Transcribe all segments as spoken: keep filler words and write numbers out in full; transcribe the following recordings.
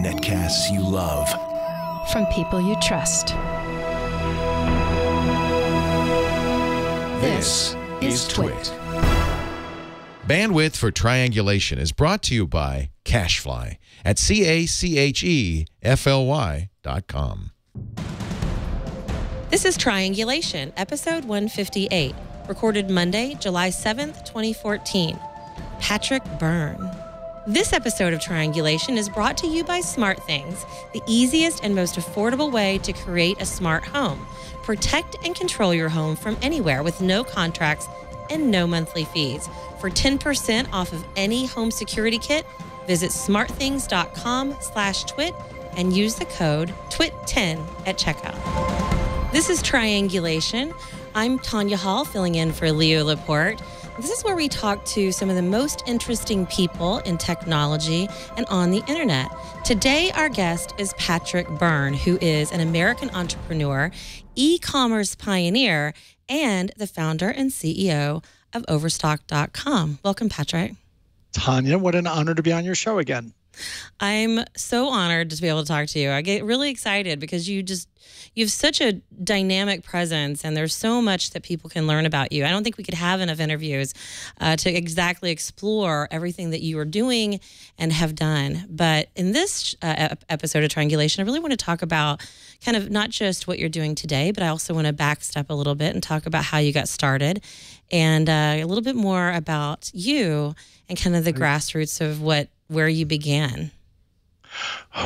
Netcasts you love. From people you trust. This is TWiT. Bandwidth for Triangulation is brought to you by Cashfly at C A C H E F L Y dot com. This is Triangulation, episode one fifty-eight, recorded Monday, July seventh, twenty fourteen. Patrick Byrne. This episode of Triangulation is brought to you by SmartThings, the easiest and most affordable way to create a smart home. Protect and control your home from anywhere with no contracts and no monthly fees. For ten percent off of any home security kit, visit smartthings dot com slash twit and use the code twit ten at checkout. This is Triangulation. I'm Tanya Hall, filling in for Leo Laporte. This is where we talk to some of the most interesting people in technology and on the internet. Today, our guest is Patrick Byrne, who is an American entrepreneur, e-commerce pioneer, and the founder and C E O of Overstock dot com. Welcome, Patrick. Tanya, what an honor to be on your show again. I'm so honored to be able to talk to you. I get really excited because you just, you have such a dynamic presence and there's so much that people can learn about you. I don't think we could have enough interviews uh, to exactly explore everything that you are doing and have done. But in this uh, episode of Triangulation, I really want to talk about kind of not just what you're doing today, but I also want to backstep a little bit and talk about how you got started and uh, a little bit more about you and kind of the right. grassroots of what where you began.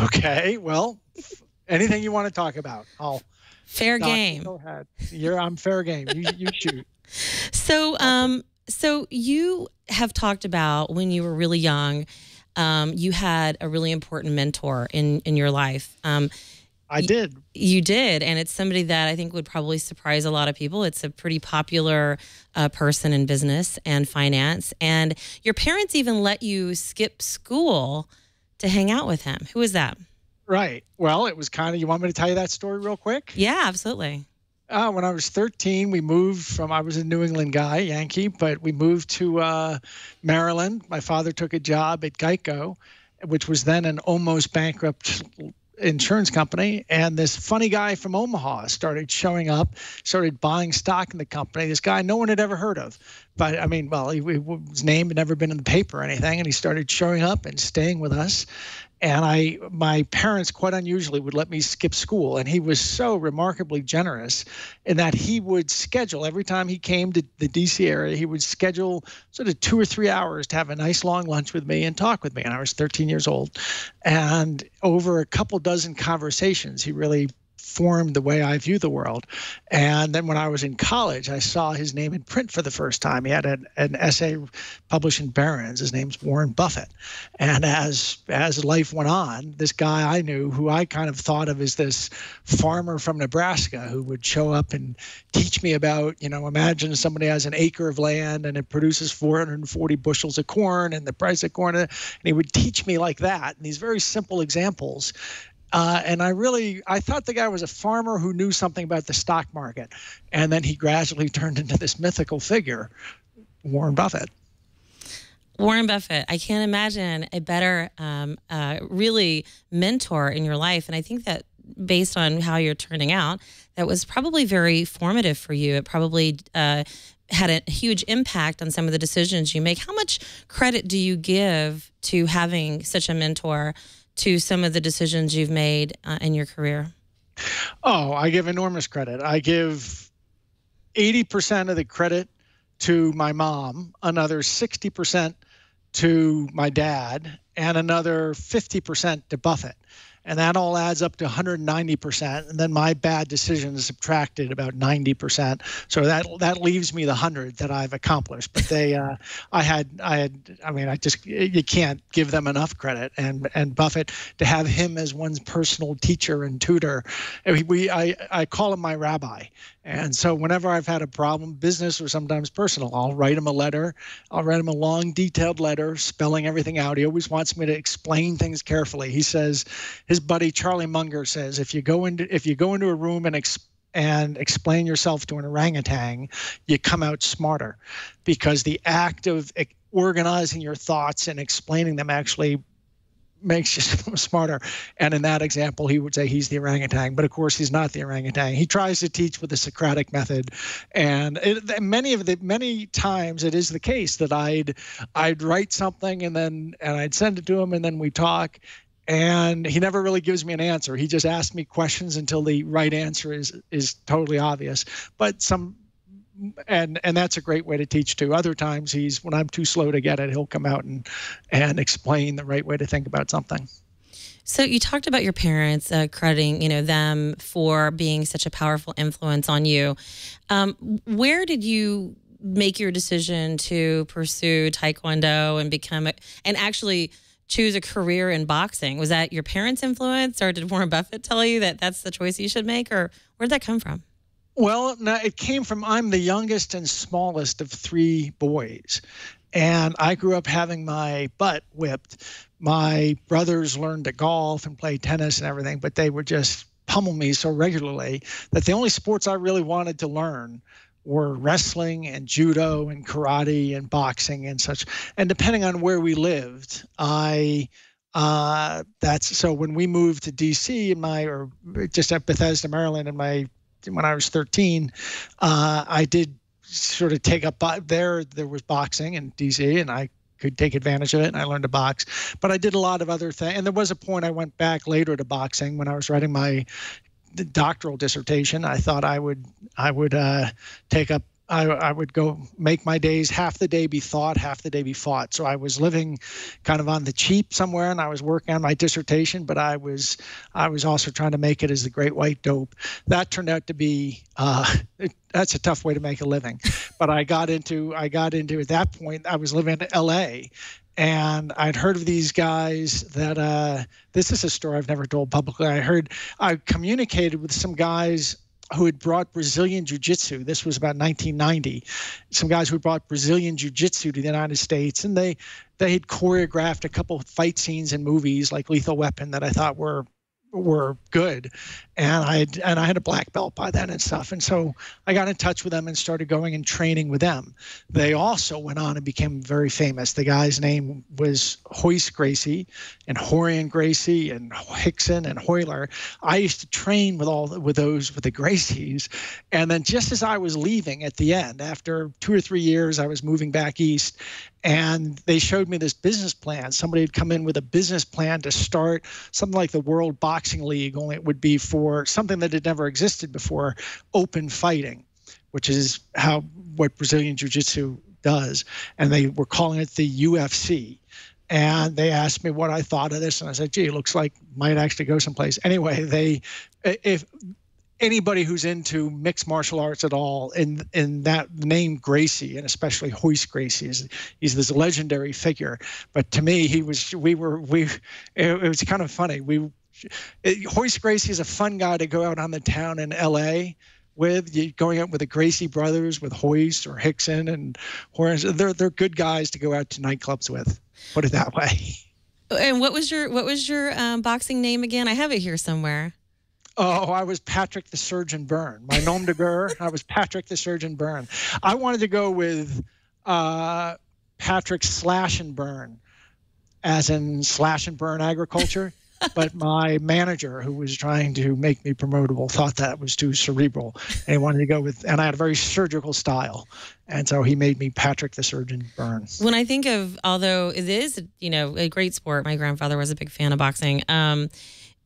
Okay, well, anything you want to talk about, I'll fair game. Go ahead. You're, I'm fair game. You, you shoot. So, um, so you have talked about when you were really young, um, you had a really important mentor in in your life. Um, I did. You did, and it's somebody that I think would probably surprise a lot of people. It's a pretty popular uh, person in business and finance, and your parents even let you skip school to hang out with him. Who is that? Right. Well, it was kind of, you want me to tell you that story real quick? Yeah, absolutely. Uh, when I was thirteen, we moved from, I was a New England guy, Yankee, but we moved to uh, Maryland. My father took a job at Geico, which was then an almost bankrupt insurance company, and this funny guy from Omaha started showing up, started buying stock in the company. This guy no one had ever heard of, but I mean, well, he, his name had never been in the paper or anything, and he started showing up and staying with us. And I, my parents, quite unusually, would let me skip school. And he was so remarkably generous in that he would schedule, every time he came to the D C area, he would schedule sort of two or three hours to have a nice long lunch with me and talk with me. And I was thirteen years old. And over a couple dozen conversations, he really formed the way I view the world. And then when I was in college, I saw his name in print for the first time. He had an, an essay published in Barron's. His name's Warren Buffett. And as as life went on, this guy I knew, who I kind of thought of as this farmer from Nebraska who would show up and teach me about, you know, imagine somebody has an acre of land and it produces four hundred forty bushels of corn and the price of corn, and he would teach me like that, and these very simple examples. Uh, and I really, I thought the guy was a farmer who knew something about the stock market. And then he gradually turned into this mythical figure, Warren Buffett. Warren Buffett, I can't imagine a better, um, uh, really mentor in your life. And I think that based on how you're turning out, that was probably very formative for you. It probably uh, had a huge impact on some of the decisions you make. How much credit do you give to having such a mentor to some of the decisions you've made uh, in your career? Oh, I give enormous credit. I give eighty percent of the credit to my mom, another sixty percent to my dad, and another fifty percent to Buffett. And that all adds up to one hundred ninety percent. And then my bad decisions subtracted about ninety percent. So that that leaves me the hundred that I've accomplished. But they, uh, I had, I had, I mean, I just, you can't give them enough credit. And and Buffett, to have him as one's personal teacher and tutor, we, I, I call him my rabbi. And so whenever I've had a problem, business or sometimes personal, I'll write him a letter. I'll write him a long, detailed letter, spelling everything out. He always wants me to explain things carefully. He says, his buddy Charlie Munger says, if you go into if you go into a room and explain, and explain yourself to an orangutan, you come out smarter, because the act of organizing your thoughts and explaining them actually makes you smarter. And in that example, he would say he's the orangutan, but of course he's not the orangutan. He tries to teach with the Socratic method, and it, many of the many times it is the case that I'd I'd write something and then and I'd send it to him and then we talk, and he never really gives me an answer. He just asks me questions until the right answer is is totally obvious. But some. And and that's a great way to teach too. Other times, he's when I'm too slow to get it, he'll come out and and explain the right way to think about something. So you talked about your parents uh, crediting you know them for being such a powerful influence on you. Um, where did you make your decision to pursue Taekwondo and become a, and actually choose a career in boxing? Was that your parents' influence, or did Warren Buffett tell you that that's the choice you should make, or where did that come from? Well, no, it came from I'm the youngest and smallest of three boys, and I grew up having my butt whipped. My brothers learned to golf and play tennis and everything, but they would just pummel me so regularly that the only sports I really wanted to learn were wrestling and judo and karate and boxing and such. And depending on where we lived, I... Uh, that's so when we moved to D C in my or just at Bethesda, Maryland, in my when I was thirteen, uh, I did sort of take up there. There was boxing in D C and I could take advantage of it. And I learned to box, but I did a lot of other things. And there was a point I went back later to boxing when I was writing my doctoral dissertation. I thought I would, I would uh, take up, I, I would go make my days, half the day be thought, half the day be fought. So I was living kind of on the cheap somewhere, and I was working on my dissertation, but I was I was also trying to make it as the great white dope. That turned out to be uh, it, that's a tough way to make a living. But I got into I got into at that point I was living in L A, and I'd heard of these guys that uh, this is a story I've never told publicly. I heard I communicated with some guys who had brought Brazilian jiu-jitsu. This was about nineteen ninety. Some guys who brought Brazilian jiu-jitsu to the United States, and they they had choreographed a couple of fight scenes in movies like Lethal Weapon that I thought were were good. And I had, and I had a black belt by then and stuff. And so I got in touch with them and started going and training with them. They also went on and became very famous. The guy's name was Royce Gracie and Rorion Gracie and Hickson and Royler. I used to train with all with those, with the Gracies. And then just as I was leaving at the end, after two or three years, I was moving back east, and they showed me this business plan. Somebody had come in with a business plan to start something like the World Boxing League, only it would be for something that had never existed before, open fighting, which is how what Brazilian Jiu-Jitsu does. And they were calling it the U F C. And they asked me what I thought of this. And I said, gee, it looks like might actually go someplace. Anyway, they if anybody who's into mixed martial arts at all, and and that name Gracie, and especially Royce Gracie, is he's this legendary figure. But to me, he was we were we it, it was kind of funny. We it, Royce Gracie is a fun guy to go out on the town in L A with. You going out with the Gracie brothers, with Royce or Hickson and Horace. They're they're good guys to go out to nightclubs with. Put it that way. And what was your what was your um, boxing name again? I have it here somewhere. Oh, I was Patrick the Surgeon Byrne. My nom de guerre, I was Patrick the Surgeon Byrne. I wanted to go with uh, Patrick Slash and Burn, as in slash and burn agriculture. But my manager, who was trying to make me promotable, thought that was too cerebral. And he wanted to go with, and I had a very surgical style. And so he made me Patrick the Surgeon Byrne. When I think of, although it is, you know, a great sport, my grandfather was a big fan of boxing. Um,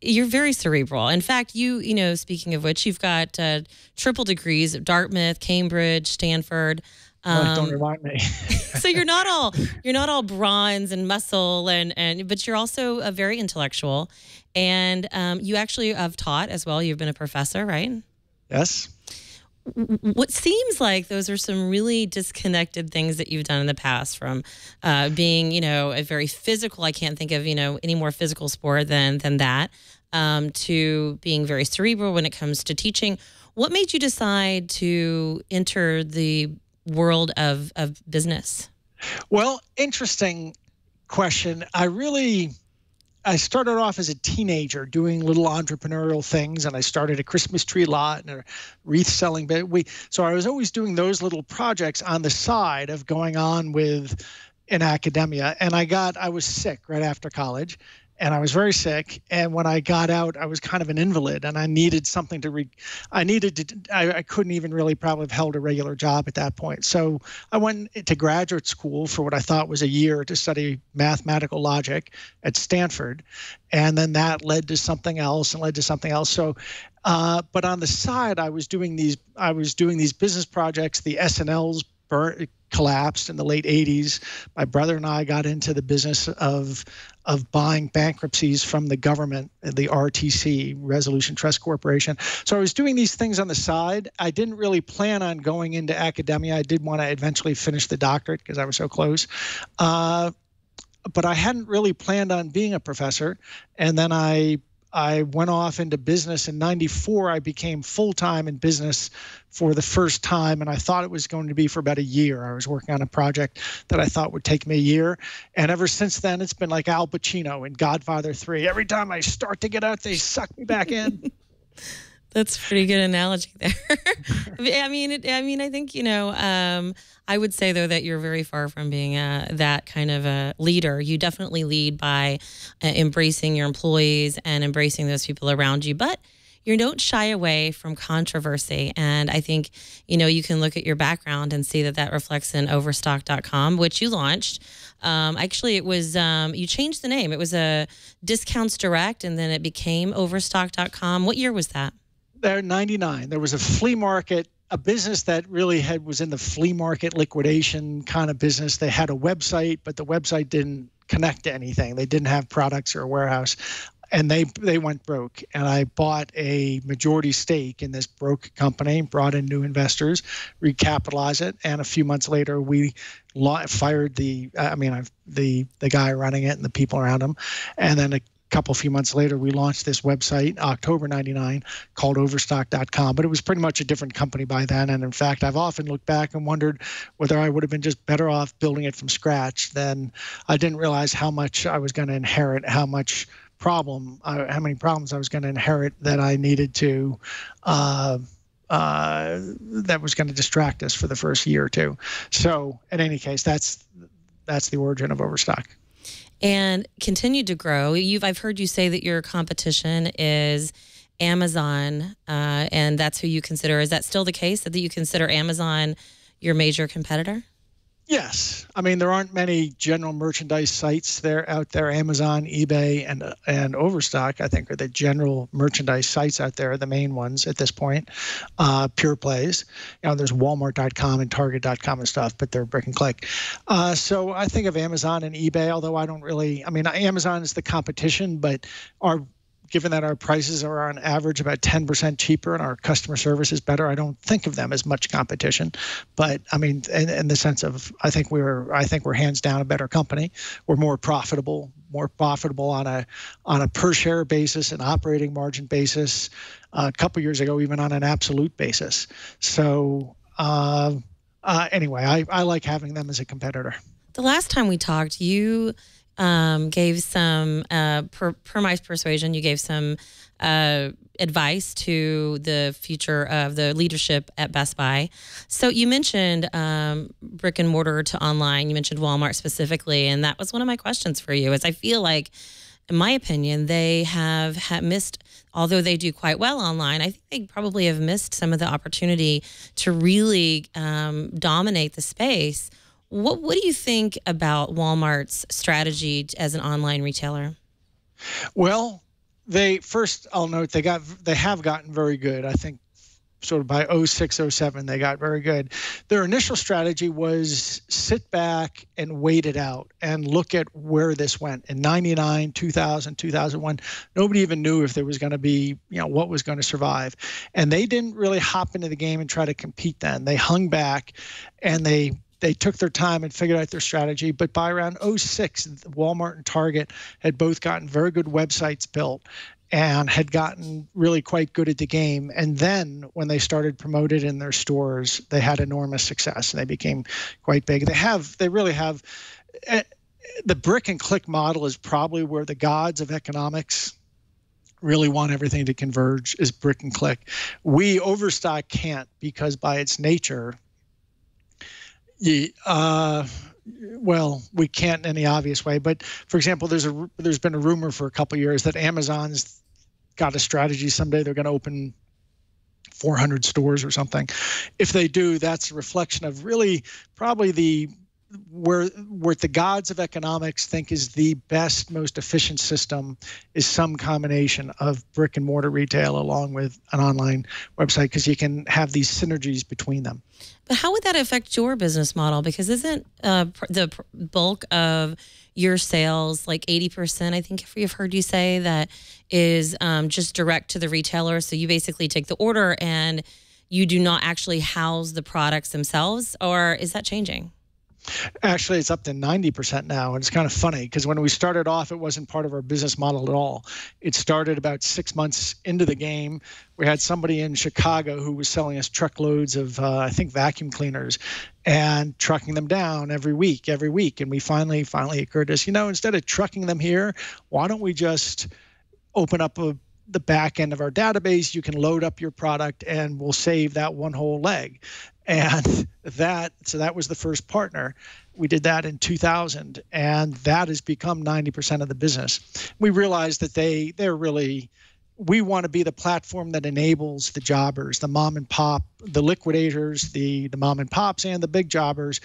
You're very cerebral. In fact, you, you know, speaking of which, you've got uh, triple degrees at Dartmouth, Cambridge, Stanford. Um, oh, don't remind me. So you're not all, you're not all bronze and muscle, and, and but you're also a very intellectual. And um, you actually have taught as well. You've been a professor, right? Yes. What seems like those are some really disconnected things that you've done in the past, from uh, being, you know, a very physical, I can't think of, you know, any more physical sport than, than that, um, to being very cerebral when it comes to teaching. What made you decide to enter the world of, of business? Well, interesting question. I really... I started off as a teenager doing little entrepreneurial things, and I started a Christmas tree lot and a wreath selling bit. We, so I was always doing those little projects on the side of going on with in academia. And I got, I was sick right after college, and I was very sick. And when I got out, I was kind of an invalid, and I needed something to re, I needed to, I, I couldn't even really probably have held a regular job at that point. So I went to graduate school for what I thought was a year to study mathematical logic at Stanford. And then that led to something else and led to something else. So, uh, but on the side, I was doing these, I was doing these business projects, the S N Ls burnt, collapsed in the late eighties. My brother and I got into the business of of buying bankruptcies from the government, the R T C, Resolution Trust Corporation. So I was doing these things on the side. I didn't really plan on going into academia. I did want to eventually finish the doctorate because I was so close. Uh, but I hadn't really planned on being a professor. And then I I went off into business in ninety-four. I became full-time in business for the first time, and I thought it was going to be for about a year. I was working on a project that I thought would take me a year, and ever since then, it's been like Al Pacino in Godfather three. Every time I start to get out, they suck me back in. That's a pretty good analogy there. I mean, it, I mean, I think, you know, um, I would say, though, that you're very far from being a, that kind of a leader. You definitely lead by uh, embracing your employees and embracing those people around you. But you don't shy away from controversy. And I think, you know, you can look at your background and see that that reflects in Overstock dot com, which you launched. Um, actually, it was, um, you changed the name. It was a Discounts Direct, and then it became Overstock dot com. What year was that? There, ninety-nine. There was a flea market, a business that really had was in the flea market liquidation kind of business. They had a website, but the website didn't connect to anything. They didn't have products or a warehouse, and they they went broke. And I bought a majority stake in this broke company, brought in new investors, recapitalized it, and a few months later we fired the I mean I've, the the guy running it and the people around him, and then a couple few months later, we launched this website, October ninety-nine, called Overstock dot com. But it was pretty much a different company by then. And in fact, I've often looked back and wondered whether I would have been just better off building it from scratch than I didn't realize how much I was going to inherit, how much problem, uh, how many problems I was going to inherit that I needed to, uh, uh, that was going to distract us for the first year or two. So in any case, that's that's the origin of Overstock. And continue to grow. You've I've heard you say that your competition is Amazon, uh, and that's who you consider. Is that still the case, that you consider Amazon your major competitor? Yes. I mean, there aren't many general merchandise sites there out there. Amazon, eBay, and and Overstock, I think, are the general merchandise sites out there, the main ones at this point, uh, pure plays. You know, there's Walmart dot com and Target dot com and stuff, but they're brick and click. Uh, so I think of Amazon and eBay, although I don't really – I mean, Amazon is the competition, but our – given that our prices are on average about ten percent cheaper and our customer service is better, I don't think of them as much competition. But I mean, in, in the sense of, I think we're, I think we're hands down a better company. We're more profitable, more profitable on a on a per share basis, an operating margin basis. Uh, a couple years ago, even on an absolute basis. So uh, uh, anyway, I, I like having them as a competitor. The last time we talked, you. Um, gave some, uh, per, per my persuasion, you gave some uh, advice to the future of the leadership at Best Buy. So you mentioned um, brick and mortar to online. You mentioned Walmart specifically, and that was one of my questions for you, is I feel like, in my opinion, they have ha missed, although they do quite well online, I think they probably have missed some of the opportunity to really um, dominate the space. What what do you think about Walmart's strategy as an online retailer? Well, they first I'll note they got they have gotten very good. I think sort of by oh six, oh seven they got very good. Their initial strategy was sit back and wait it out and look at where this went. In ninety-nine, two thousand, two thousand one, nobody even knew if there was going to be, you know, what was going to survive. And they didn't really hop into the game and try to compete then. They hung back and they They took their time and figured out their strategy. But by around oh six, Walmart and Target had both gotten very good websites built and had gotten really quite good at the game. And then when they started promoted in their stores, they had enormous success and they became quite big. They have, they really have, the brick and click model is probably where the gods of economics really want everything to converge, is brick and click. We, Overstock, can't, because by its nature, You, uh, well, we can't in any obvious way. But for example, there's a there's been a rumor for a couple of years that Amazon's got a strategy someday they're going to open four hundred stores or something. If they do, that's a reflection of really probably the where where the gods of economics think is the best, most efficient system is some combination of brick and mortar retail along with an online website, because you can have these synergies between them. But how would that affect your business model? Because isn't uh, the bulk of your sales, like eighty percent, I think we've heard you say, that is um, just direct to the retailer? So you basically take the order and you do not actually house the products themselves? Or is that changing? Actually, it's up to ninety percent now, and it's kind of funny because when we started off, it wasn't part of our business model at all. It started about six months into the game. We had somebody in Chicago who was selling us truckloads of, uh, I think, vacuum cleaners and trucking them down every week, every week. And we finally, finally occurred to us, you know, instead of trucking them here, why don't we just open up a the back end of our database? You can load up your product and we'll save that one whole leg. And that, so that was the first partner. We did that in two thousand, and that has become ninety percent of the business. We realized that they, they're really, we want to be the platform that enables the jobbers, the mom and pop, the liquidators, the, the mom and pops and the big jobbers,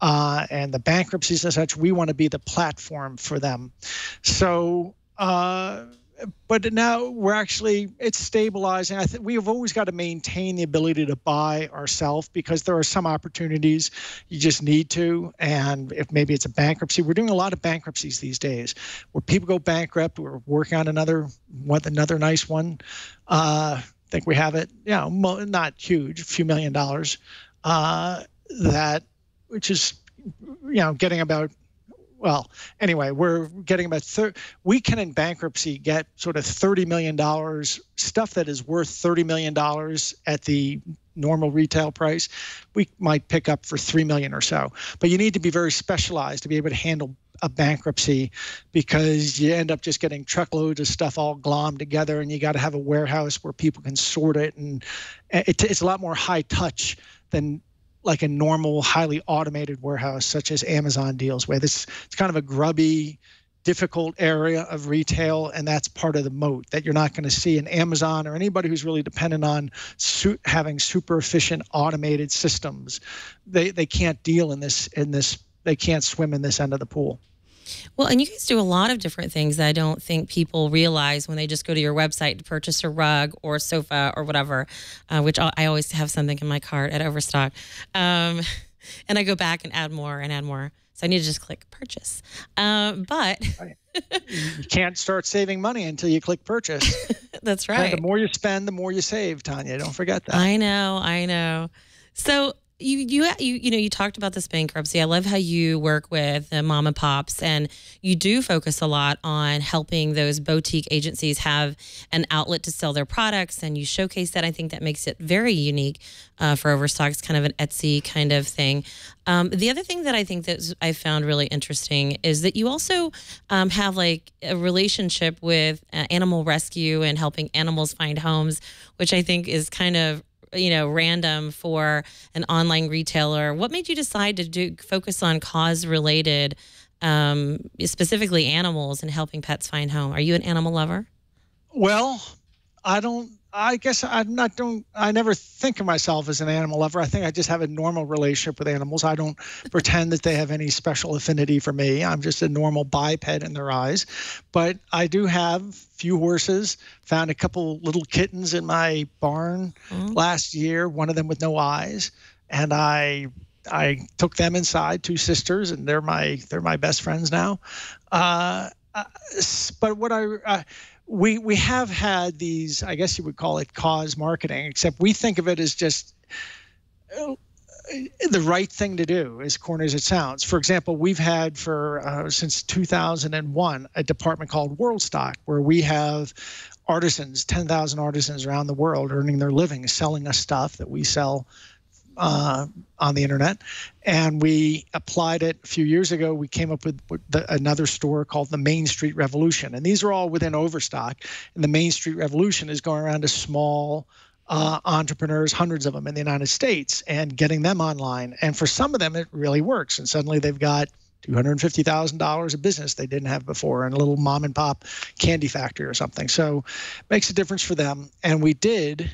uh, and the bankruptcies and such. We want to be the platform for them. So, uh, But now we're actually, it's stabilizing. I think we've always got to maintain the ability to buy ourselves, because there are some opportunities you just need to. And if maybe it's a bankruptcy, we're doing a lot of bankruptcies these days where people go bankrupt. We're working on another one, another nice one. Uh, I think we have it, you know, mo not huge, a few million dollars, uh, that, which is, you know, getting about, well, anyway, we're getting about thirty. We can in bankruptcy get sort of thirty million dollars, stuff that is worth thirty million dollars at the normal retail price. We might pick up for three million dollars or so. But you need to be very specialized to be able to handle a bankruptcy, because you end up just getting truckloads of stuff all glommed together, and you got to have a warehouse where people can sort it. And it, it's a lot more high touch than like a normal, highly automated warehouse, such as Amazon deals with. It's, it's kind of a grubby, difficult area of retail, and that's part of the moat that you're not going to see in Amazon or anybody who's really dependent on su having super efficient automated systems. They they can't deal in this in this. They can't swim in this end of the pool. Well, and you guys do a lot of different things that I don't think people realize when they just go to your website to purchase a rug or a sofa or whatever, uh, which I always have something in my cart at Overstock. Um, and I go back and add more and add more. So I need to just click purchase. Um, but you can't start saving money until you click purchase. That's right. And the more you spend, the more you save, Tanya. Don't forget that. I know. I know. So You, you you you know, you talked about this bankruptcy. I love how you work with the mom and pops, and you do focus a lot on helping those boutique agencies have an outlet to sell their products, and you showcase that. I think that makes it very unique uh, for Overstock. It's kind of an Etsy kind of thing. Um, the other thing that I think that I found really interesting is that you also um, have like a relationship with uh, animal rescue and helping animals find homes, which I think is kind of, you know, random for an online retailer. What made you decide to do focus on cause related, um, specifically animals and helping pets find home? Are you an animal lover? Well, I don't, I guess I'm not don't, I never think of myself as an animal lover. I think I just have a normal relationship with animals. I don't pretend that they have any special affinity for me. I'm just a normal biped in their eyes. But I do have a few horses, found a couple little kittens in my barn mm. last year, one of them with no eyes. And I, I took them inside, two sisters, and they're my, they're my best friends now. Uh, but what I, I We we have had these, I guess you would call it cause marketing, except we think of it as just uh, the right thing to do, as corny as it sounds. For example, we've had for uh, since two thousand one a department called Worldstock, where we have artisans, ten thousand artisans around the world earning their living, selling us stuff that we sell uh, on the internet. And we applied it a few years ago. We came up with the, another store called the Main Street Revolution. And these are all within Overstock. And the Main Street Revolution is going around to small uh, entrepreneurs, hundreds of them in the United States, and getting them online. And for some of them, it really works. And suddenly they've got two hundred fifty thousand dollars of business they didn't have before, and a little mom and pop candy factory or something. So it makes a difference for them. And we did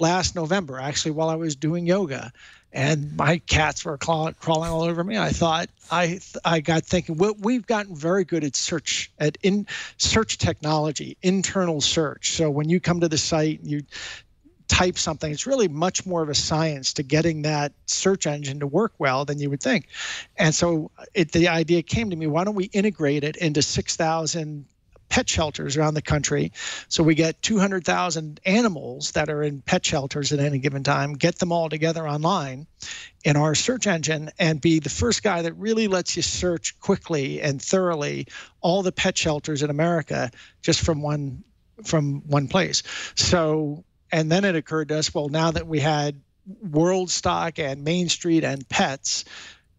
last November, actually, while I was doing yoga, and my cats were claw- crawling all over me. I thought, I th- I got thinking, well, we've gotten very good at search, at in search technology, internal search. So when you come to the site, you type something, it's really much more of a science to getting that search engine to work well than you would think. And so it, the idea came to me, why don't we integrate it into six thousand pet shelters around the country? So we get two hundred thousand animals that are in pet shelters at any given time, get them all together online in our search engine, and be the first guy that really lets you search quickly and thoroughly all the pet shelters in America just from one from one place. So, and then it occurred to us, well, now that we had World Stock and Main Street and pets,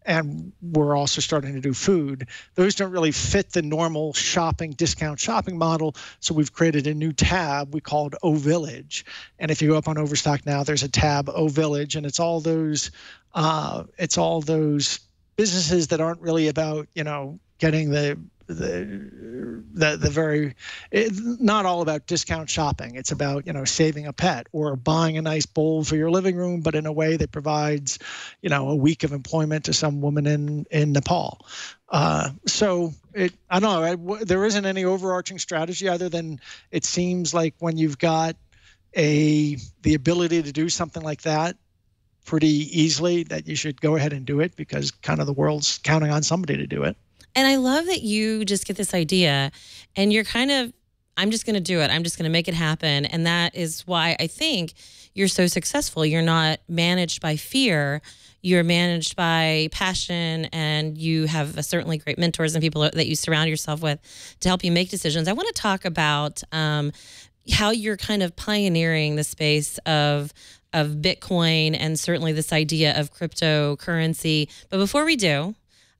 and we're also starting to do food, those don't really fit the normal shopping, discount shopping model. So we've created a new tab we called O Village. And if you go up on Overstock now, there's a tab O Village, and it's all those, uh, it's all those businesses that aren't really about, you know, getting the the the, the very, it's not all about discount shopping. It's about, you know, saving a pet or buying a nice bowl for your living room, but in a way that provides, you know, a week of employment to some woman in in Nepal. Uh, so it, I don't know. I, w- there isn't any overarching strategy other than it seems like when you've got a the ability to do something like that pretty easily, that you should go ahead and do it, because kind of the world's counting on somebody to do it. And I love that you just get this idea and you're kind of, I'm just going to do it. I'm just going to make it happen. And that is why I think you're so successful. You're not managed by fear. You're managed by passion, and you have a certainly great mentors and people that you surround yourself with to help you make decisions. I want to talk about um, how you're kind of pioneering the space of of Bitcoin and certainly this idea of cryptocurrency. But before we do,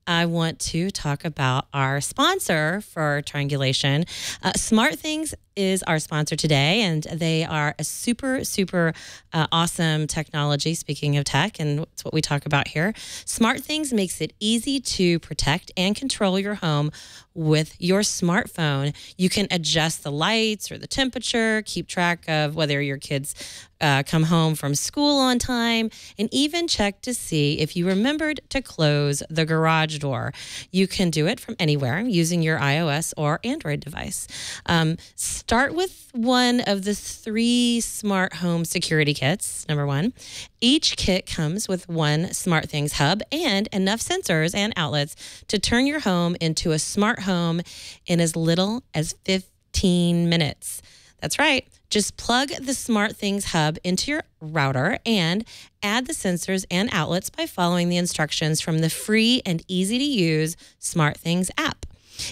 I want to talk about our sponsor for Triangulation. Uh, SmartThings is our sponsor today, and they are a super, super uh, awesome technology, speaking of tech, and it's what we talk about here. SmartThings makes it easy to protect and control your home with your smartphone. You can adjust the lights or the temperature, keep track of whether your kids uh, come home from school on time, and even check to see if you remembered to close the garage door. You can do it from anywhere using your iOS or Android device. Um, start with one of the three smart home security kits, number one. Each kit comes with one SmartThings hub and enough sensors and outlets to turn your home into a smart home in as little as fifteen minutes. That's right. Just plug the SmartThings hub into your router and add the sensors and outlets by following the instructions from the free and easy-to-use SmartThings app.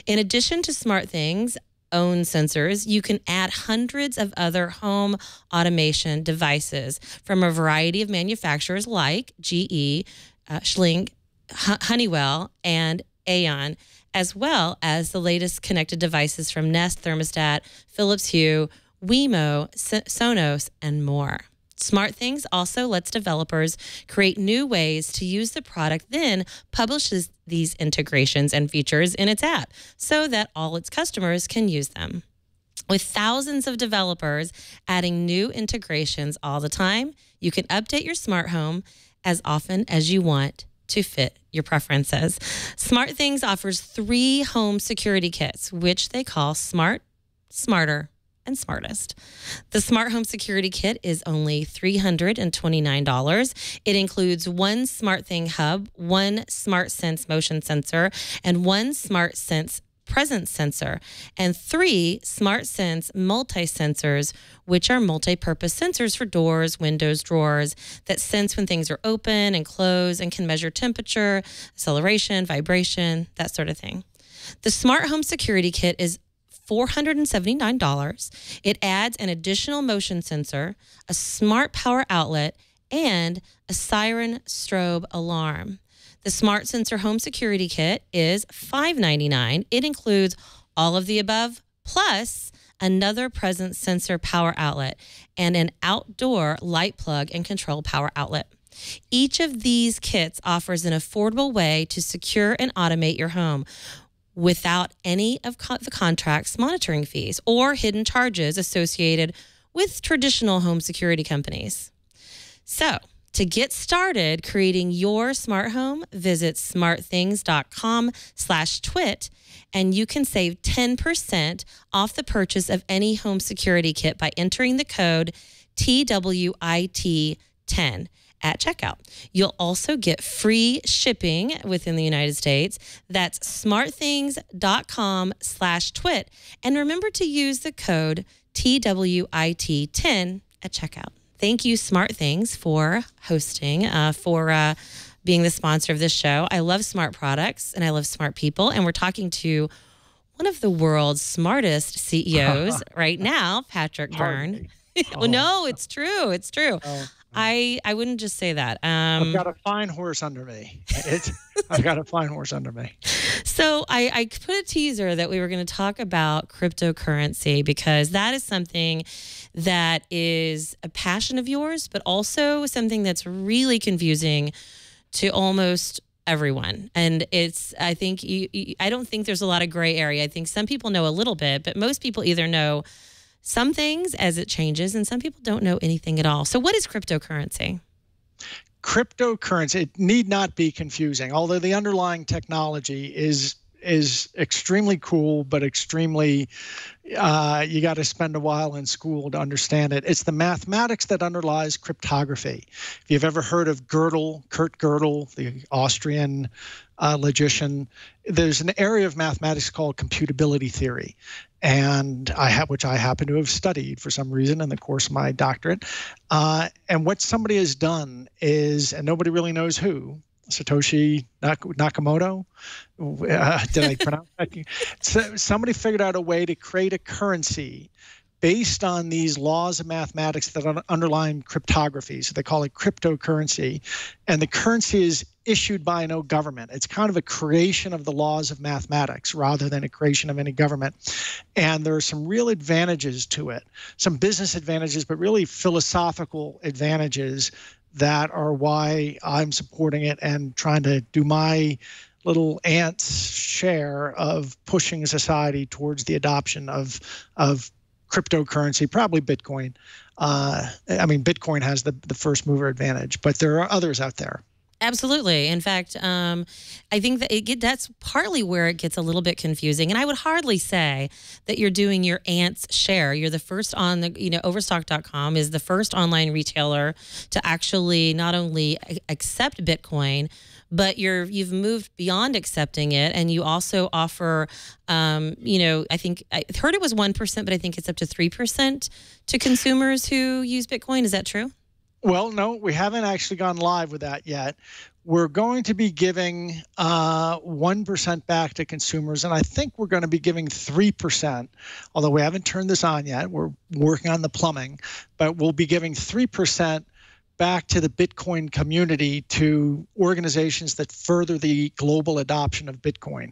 In addition to SmartThings' own sensors, you can add hundreds of other home automation devices from a variety of manufacturers like G E, uh, Schling, H- Honeywell, and Aeon, as well as the latest connected devices from Nest, Thermostat, Philips Hue, Wemo, S- Sonos, and more. SmartThings also lets developers create new ways to use the product, then publishes these integrations and features in its app so that all its customers can use them. With thousands of developers adding new integrations all the time, you can update your smart home as often as you want to fit your preferences. SmartThings offers three home security kits, which they call Smart, Smarter, and Smartest. The Smart Home Security Kit is only three hundred twenty-nine dollars. It includes one SmartThing hub, one SmartSense motion sensor, and one SmartSense presence sensor, and three SmartSense multi-sensors, which are multi-purpose sensors for doors, windows, drawers that sense when things are open and closed and can measure temperature, acceleration, vibration, that sort of thing. The Smart Home Security Kit is four hundred seventy-nine dollars. It adds an additional motion sensor, a smart power outlet, and a siren strobe alarm. The Smart Sensor Home Security Kit is five ninety-nine. It includes all of the above plus another presence sensor power outlet, and an outdoor light plug and control power outlet. Each of these kits offers an affordable way to secure and automate your home without any of the contract's monitoring fees or hidden charges associated with traditional home security companies. So, to get started creating your smart home, visit smart things dot com slash twit, and you can save ten percent off the purchase of any home security kit by entering the code T W I T ten at checkout. You'll also get free shipping within the United States. That's smart things dot com slash twit. And remember to use the code T W I T ten at checkout. Thank you, SmartThings, for hosting, uh, for uh, being the sponsor of this show. I love smart products and I love smart people. And we're talking to one of the world's smartest C E Os right now, Patrick Byrne. Well, no, it's true. It's true. Oh. I, I wouldn't just say that. Um, I've got a fine horse under me. It's, I've got a fine horse under me. So I, I put a teaser that we were going to talk about cryptocurrency, because that is something that is a passion of yours, but also something that's really confusing to almost everyone. And it's, I think, you, you, I don't think there's a lot of gray area. I think some people know a little bit, but most people either know some things as it changes, and some people don't know anything at all. So what is cryptocurrency? Cryptocurrency, it need not be confusing, although the underlying technology is is extremely cool, but extremely, uh, you got to spend a while in school to understand it. It's the mathematics that underlies cryptography. If you've ever heard of Gödel, Kurt Gödel, the Austrian uh, logician, there's an area of mathematics called computability theory, and I have, which I happen to have studied for some reason in the course of my doctorate. Uh, and what somebody has done is, and nobody really knows who, Satoshi Nak Nakamoto, uh, did I pronounce that? So somebody figured out a way to create a currency based on these laws of mathematics that underlie cryptography. So they call it cryptocurrency. And the currency is issued by no government. It's kind of a creation of the laws of mathematics rather than a creation of any government. And there are some real advantages to it, some business advantages, but really philosophical advantages that are why I'm supporting it and trying to do my little ant's share of pushing society towards the adoption of of cryptocurrency, probably Bitcoin. Uh, I mean, Bitcoin has the, the first mover advantage, but there are others out there. Absolutely. In fact, um, I think that it get, that's partly where it gets a little bit confusing. And I would hardly say that you're doing your aunt's share. You're the first on the, you know, Overstock dot com is the first online retailer to actually not only accept Bitcoin, but you're, you've moved beyond accepting it. And you also offer, um, you know, I think I heard it was one percent, but I think it's up to three percent to consumers who use Bitcoin. Is that true? Well, no, we haven't actually gone live with that yet. We're going to be giving uh, one percent back to consumers, and I think we're going to be giving three percent, although we haven't turned this on yet. We're working on the plumbing, but we'll be giving three percent back to the Bitcoin community, to organizations that further the global adoption of Bitcoin.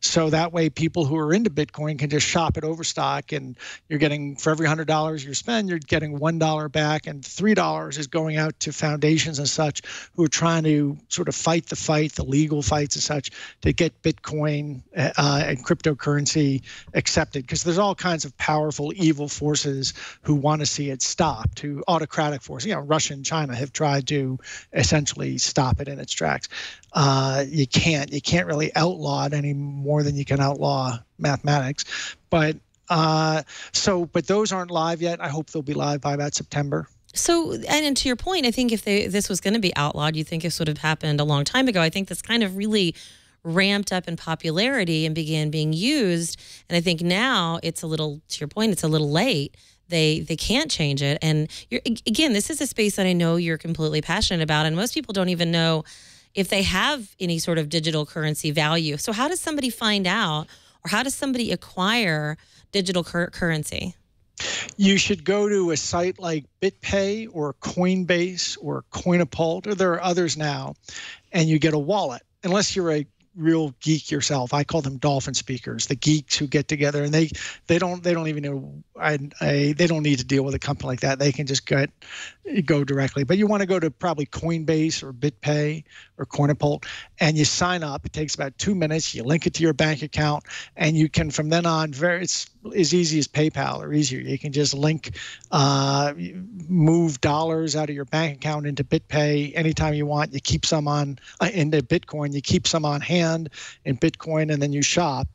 So that way people who are into Bitcoin can just shop at Overstock, and you're getting, for every one hundred dollars you spend, you're getting one dollar back, and three dollars is going out to foundations and such who are trying to sort of fight the fight, the legal fights and such, to get Bitcoin uh, and cryptocurrency accepted. Because there's all kinds of powerful, evil forces who want to see it stopped, who autocratic forces. You know, Russia and China have tried to essentially stop it in its tracks. Uh, you can't, you can't really outlaw it anymore. More than you can outlaw mathematics. But uh, so, but those aren't live yet. I hope they'll be live by about September. So, and, and to your point, I think if they, this was going to be outlawed, you think this would have happened a long time ago. I think this kind of really ramped up in popularity and began being used. And I think now it's a little, to your point, it's a little late. They, they can't change it. And you're, again, this is a space that I know you're completely passionate about. And most people don't even know if they have any sort of digital currency value. So how does somebody find out, or how does somebody acquire digital cur currency? You should go to a site like BitPay or Coinbase or Coinapult, or there are others now, and you get a wallet. Unless you're a real geek yourself. I call them dolphin speakers, the geeks who get together, and they they don't they don't even know I, I, they don't need to deal with a company like that. They can just get go directly. But you want to go to probably Coinbase or BitPay or Coinapult, and you sign up. It takes about two minutes. You link it to your bank account, and you can from then on very it's as easy as PayPal or easier. You can just link, uh, move dollars out of your bank account into BitPay anytime you want. You keep some on uh, into Bitcoin. You keep some on hand in Bitcoin, and then you shop.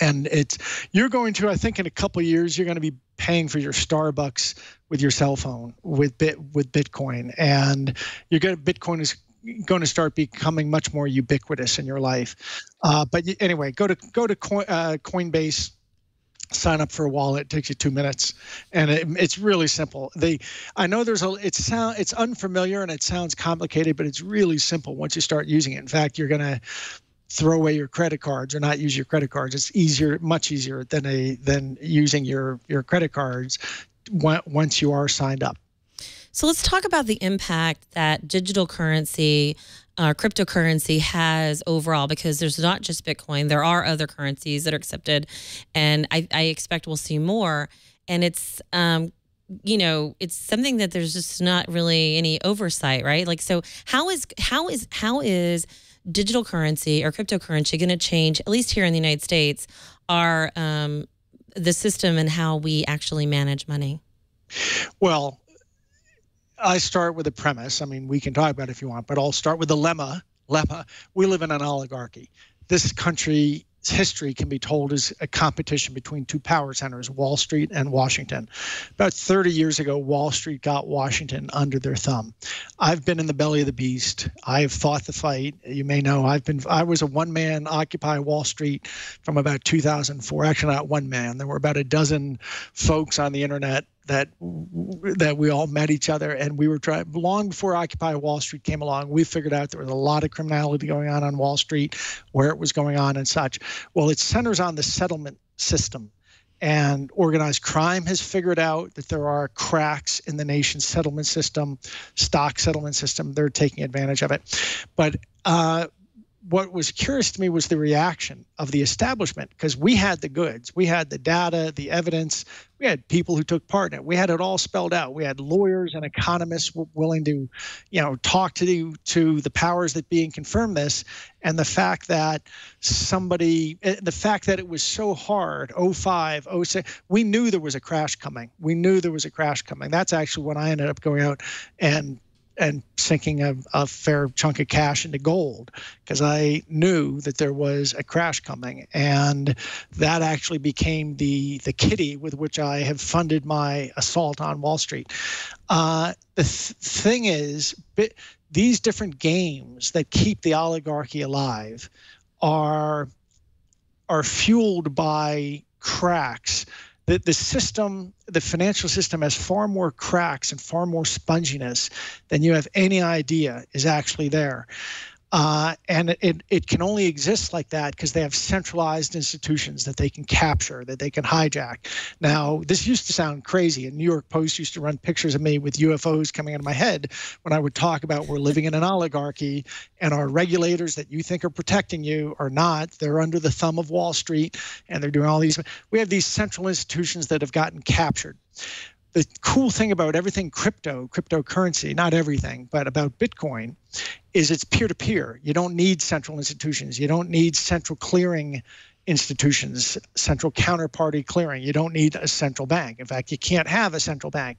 And it's you're going to, I think, in a couple of years, you're going to be paying for your Starbucks with your cell phone with bit with Bitcoin, and you're going to, Bitcoin is going to start becoming much more ubiquitous in your life. Uh, but anyway, go to go to Coin, uh, Coinbase. Sign up for a wallet. It takes you two minutes, and it, it's really simple. They, I know there's a. It sound it's unfamiliar and it sounds complicated, but it's really simple once you start using it. In fact, you're gonna throw away your credit cards or not use your credit cards. It's easier, much easier than a than using your your credit cards once you are signed up. So let's talk about the impact that digital currency. Uh, cryptocurrency has overall, because there's not just Bitcoin, there are other currencies that are accepted, and I, I expect we'll see more. And it's, um, you know, it's something that there's just not really any oversight, right? Like, so how is how is how is digital currency or cryptocurrency going to change, at least here in the United States, our um, the system and how we actually manage money? Well, I start with a premise. I mean, we can talk about it if you want, but I'll start with the lemma. Lemma. We live in an oligarchy. This country's history can be told as a competition between two power centers, Wall Street and Washington. About thirty years ago, Wall Street got Washington under their thumb. I've been in the belly of the beast. I have fought the fight. You may know I've been. I was a one-man Occupy Wall Street from about two thousand four. Actually, not one man. There were about a dozen folks on the internet that that we all met each other, and we were trying, long before Occupy Wall Street came along, we figured out there was a lot of criminality going on on Wall Street, where it was going on and such. Well, it centers on the settlement system, and organized crime has figured out that there are cracks in the nation's settlement system, stock settlement system. They're taking advantage of it. But uh, what was curious to me was the reaction of the establishment, because we had the goods. We had the data, the evidence. We had people who took part in it. We had it all spelled out. We had lawyers and economists willing to, you know, talk to the, to the powers that be and confirm this. And the fact that somebody, the fact that it was so hard, oh five, oh six, we knew there was a crash coming. We knew there was a crash coming. That's actually when I ended up going out and and sinking a, a fair chunk of cash into gold, because I knew that there was a crash coming. And that actually became the the kitty with which I have funded my assault on Wall Street. Uh, the th thing is, bit, these different games that keep the oligarchy alive are, are fueled by cracks. The, the system, the financial system, has far more cracks and far more sponginess than you have any idea is actually there. Uh, and it, it can only exist like that because they have centralized institutions that they can capture, that they can hijack. Now, this used to sound crazy. And New York Post used to run pictures of me with U F Os coming out of my head when I would talk about we're living in an oligarchy and our regulators that you think are protecting you are not. They're under the thumb of Wall Street and they're doing all these. We have these central institutions that have gotten captured. The cool thing about everything crypto, cryptocurrency, not everything, but about Bitcoin, is it's peer-to-peer. You don't need central institutions. You don't need central clearing institutions, central counterparty clearing. You don't need a central bank. In fact, you can't have a central bank.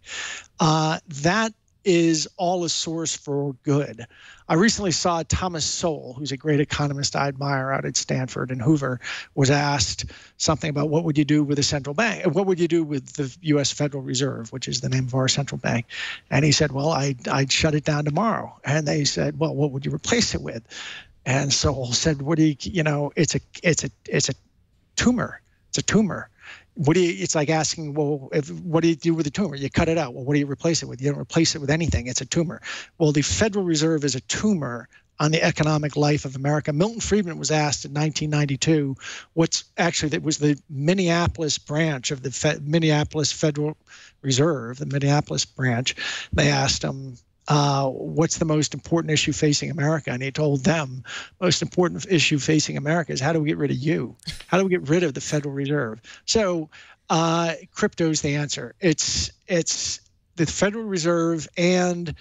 Uh, that is all a source for good. I recently saw Thomas Sowell, who's a great economist I admire out at Stanford and Hoover, was asked something about what would you do with a central bank? What would you do with the U S Federal Reserve, which is the name of our central bank? And he said, well, I'd, I'd shut it down tomorrow. And they said, well, what would you replace it with? And Sowell said, what do you, you know, it's a, it's a, it's a tumor. It's a tumor. What do you, it's like asking, well, if, what do you do with a tumor? You cut it out. Well, what do you replace it with? You don't replace it with anything. It's a tumor. Well, the Federal Reserve is a tumor on the economic life of America. Milton Friedman was asked in nineteen ninety-two, what's actually, that was the Minneapolis branch of the Fe, Minneapolis Federal Reserve, the Minneapolis branch. They asked him, uh, what's the most important issue facing America? And he told them, most important issue facing America is how do we get rid of you? How do we get rid of the Federal Reserve? So uh, crypto's the answer. It's, it's the Federal Reserve and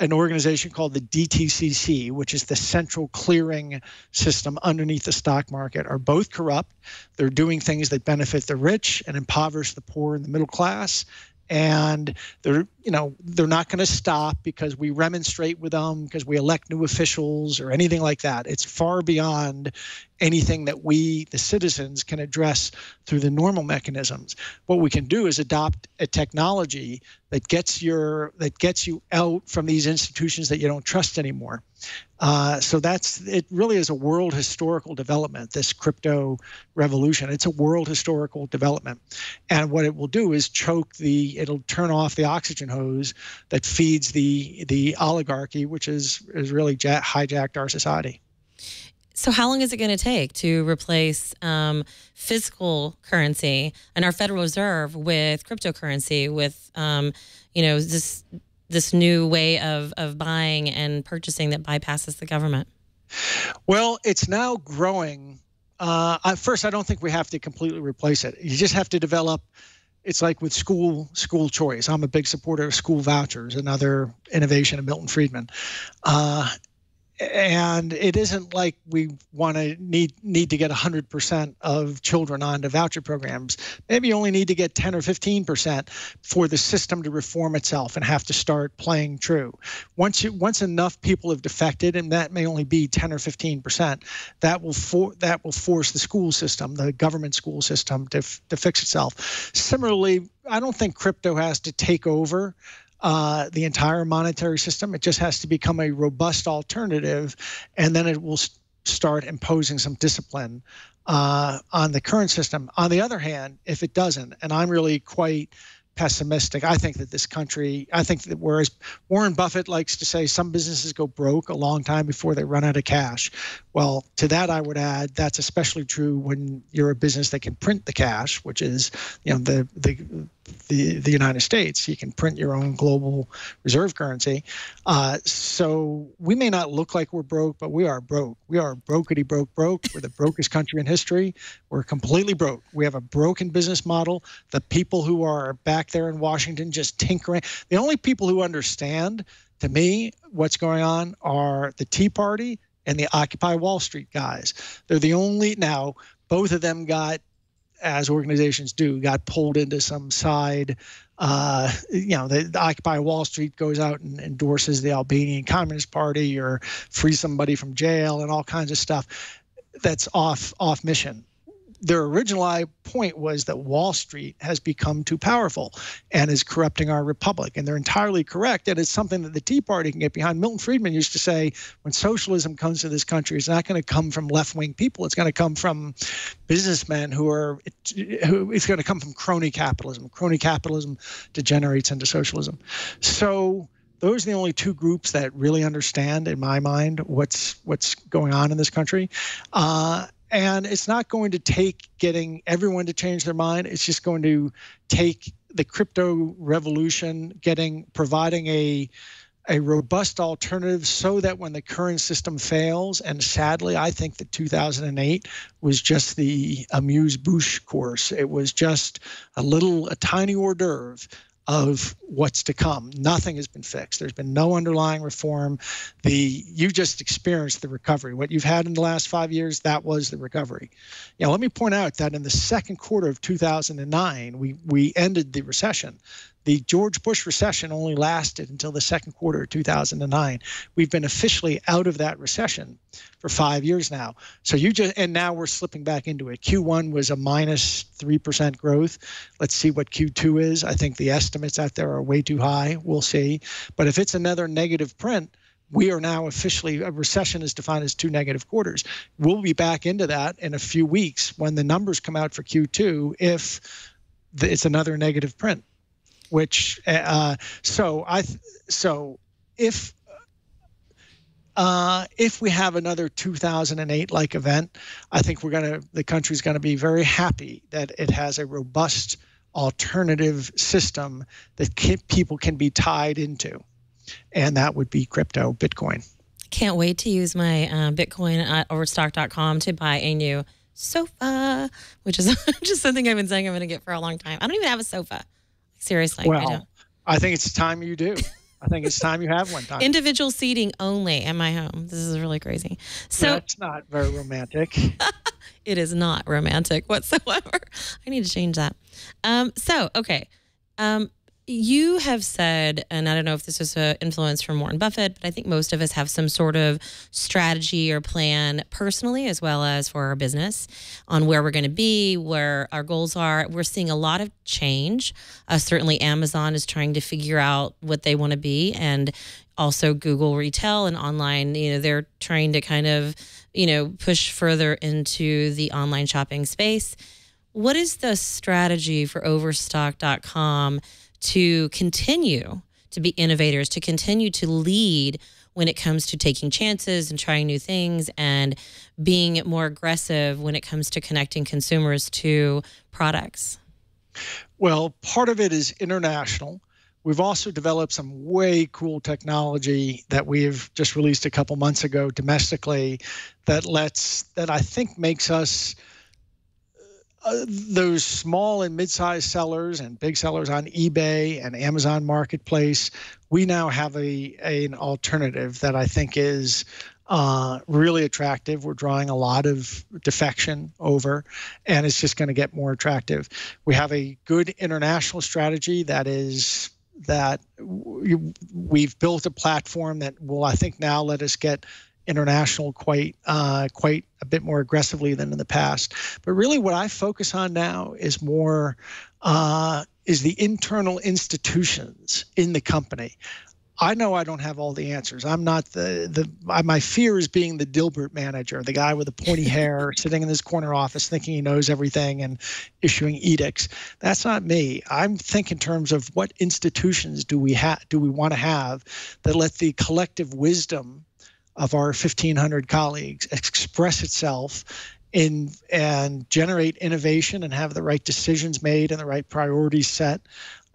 an organization called the D T C C, which is the central clearing system underneath the stock market, are both corrupt. They're doing things that benefit the rich and impoverish the poor and the middle class. And they're, you know, they're not going to stop because we remonstrate with them, because we elect new officials or anything like that. It's far beyond anything that we, the citizens, can address through the normal mechanisms. What we can do is adopt a technology that gets your, that gets you out from these institutions that you don't trust anymore. Uh, so that's, it really is a world historical development, this crypto revolution. It's a world historical development. And what it will do is choke the, it'll turn off the oxygen hose that feeds the, the oligarchy, which is, is really ja- hijacked our society. So how long is it going to take to replace um, physical currency and our Federal Reserve with cryptocurrency, with, um, you know, this this new way of, of buying and purchasing that bypasses the government? Well, it's now growing. Uh, at first, I don't think we have to completely replace it. You just have to develop. It's like with school school choice. I'm a big supporter of school vouchers, another innovation of Milton Friedman. Uh, And it isn't like we want to need need to get one hundred percent of children onto voucher programs. Maybe you only need to get ten or fifteen percent for the system to reform itself and have to start playing true. Once you, once enough people have defected, and that may only be ten or fifteen percent, that will for, that will force the school system, the government school system, to to fix itself. Similarly, I don't think crypto has to take over Uh, the entire monetary system. It just has to become a robust alternative, and then it will st- start imposing some discipline uh, on the current system. On the other hand, if it doesn't, and I'm really quite pessimistic, I think that this country, I think that whereas Warren Buffett likes to say some businesses go broke a long time before they run out of cash. Well, to that I would add, that's especially true when you're a business that can print the cash, which is, you know, the the The, the United States. You can print your own global reserve currency. Uh, so we may not look like we're broke, but we are broke. We are brokety broke broke. We're the brokest country in history. We're completely broke. We have a broken business model. The people who are back there in Washington just tinkering. The only people who understand, to me, what's going on are the Tea Party and the Occupy Wall Street guys. They're the only, now, both of them got, as organizations do, got pulled into some side, uh, you know, the, the Occupy Wall Street goes out and endorses the Albanian Communist Party or free somebody from jail and all kinds of stuff that's off off mission. Their original point was that Wall Street has become too powerful and is corrupting our republic. And they're entirely correct. And it's something that the Tea Party can get behind. Milton Friedman used to say, when socialism comes to this country, it's not going to come from left-wing people. It's going to come from businessmen who are who, – it's going to come from crony capitalism. Crony capitalism degenerates into socialism. So those are the only two groups that really understand, in my mind, what's what's going on in this country. Uh And it's not going to take getting everyone to change their mind. It's just going to take the crypto revolution, getting providing a a robust alternative so that when the current system fails, and sadly, I think that two thousand eight was just the amuse-bouche course. It was just a little, a tiny hors d'oeuvre of what's to come. Nothing has been fixed. There's been no underlying reform. The you just experienced the recovery. What you've had in the last five years, that was the recovery. Now, let me point out that in the second quarter of two thousand nine, we, we ended the recession. The George Bush recession only lasted until the second quarter of two thousand nine. We've been officially out of that recession for five years now. So you just, and now we're slipping back into it. Q one was a minus three percent growth. Let's see what Q two is. I think the estimates out there are way too high. We'll see. But if it's another negative print, we are now officially, a recession is defined as two negative quarters. We'll be back into that in a few weeks when the numbers come out for Q two, if it's another negative print. Which uh, so I so if uh, if we have another two thousand eight like event, I think we're gonna the country's gonna be very happy that it has a robust alternative system that can, people can be tied into. and that would be crypto Bitcoin. Can't wait to use my uh, Bitcoin at Overstock dot com to buy a new sofa, which is just something I've been saying I'm going to get for a long time. I don't even have a sofa. Seriously. Well, I, don't. I think it's time you do. I think it's time you have one. Time. Individual seating only in my home. This is really crazy. So that's not very romantic. It is not romantic whatsoever. I need to change that. Um, so, okay. Um, you have said, and I don't know if this is an influence from Warren Buffett, but I think most of us have some sort of strategy or plan personally as well as for our business on where we're going to be, where our goals are. We're seeing a lot of change. Uh, certainly Amazon is trying to figure out what they want to be, and also Google retail and online, you know, they're trying to kind of, you know, push further into the online shopping space. What is the strategy for Overstock dot com to continue to be innovators, to continue to lead when it comes to taking chances and trying new things and being more aggressive when it comes to connecting consumers to products? Well, part of it is international. We've also developed some way cool technology that we've just released a couple months ago domestically that lets, that I think makes us Uh, those small and mid-sized sellers and big sellers on eBay and Amazon Marketplace, we now have a, a an alternative that I think is uh, really attractive. We're drawing a lot of defection over, and it's just going to get more attractive. We have a good international strategy that is that we've built a platform that will, I think, now let us get international quite uh, quite a bit more aggressively than in the past. But really what I focus on now is more uh, is the internal institutions in the company. I know I don't have all the answers. I'm not the, the my fear is being the Dilbert manager, the guy with the pointy hair sitting in his corner office thinking he knows everything and issuing edicts. That's not me. I'm thinking in terms of what institutions do we ha do we want to have that let the collective wisdom of our fifteen hundred colleagues express itself in and generate innovation and have the right decisions made and the right priorities set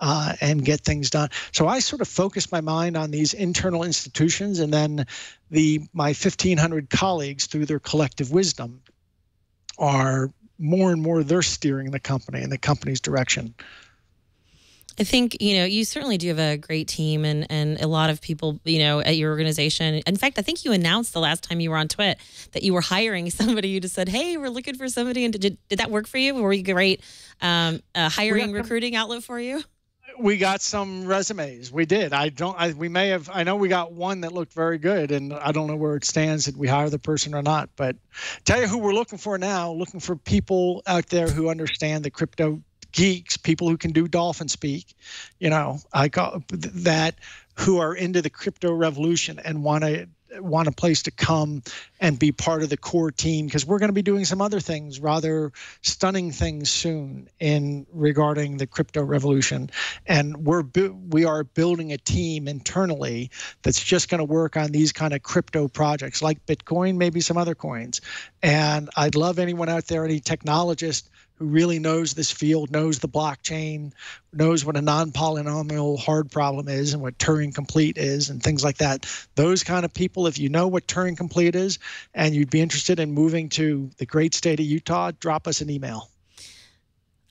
uh, and get things done. So I sort of focus my mind on these internal institutions and then the my fifteen hundred colleagues through their collective wisdom are more and more they're steering the company and the company's direction. I think, you know, you certainly do have a great team and, and a lot of people, you know, at your organization. In fact, I think you announced the last time you were on T W I T that you were hiring somebody. You just said, hey, we're looking for somebody. And did, did that work for you? Were you great um, uh, hiring, recruiting outlet for you? We got some resumes. We did. I don't, I, we may have, I know we got one that looked very good and I don't know where it stands. Did we hire the person or not? But tell you who we're looking for now, looking for people out there who understand the crypto geeks, people who can do dolphin speak, you know, I call that, who are into the crypto revolution and want to want a place to come and be part of the core team, because we're going to be doing some other things, rather stunning things soon in regarding the crypto revolution. And we're we are building a team internally that's just going to work on these kind of crypto projects like Bitcoin, maybe some other coins. And I'd love anyone out there, any technologist who really knows this field, knows the blockchain, knows what a non-polynomial hard problem is and what Turing complete is and things like that. Those kind of people, if you know what Turing complete is and you'd be interested in moving to the great state of Utah, drop us an email.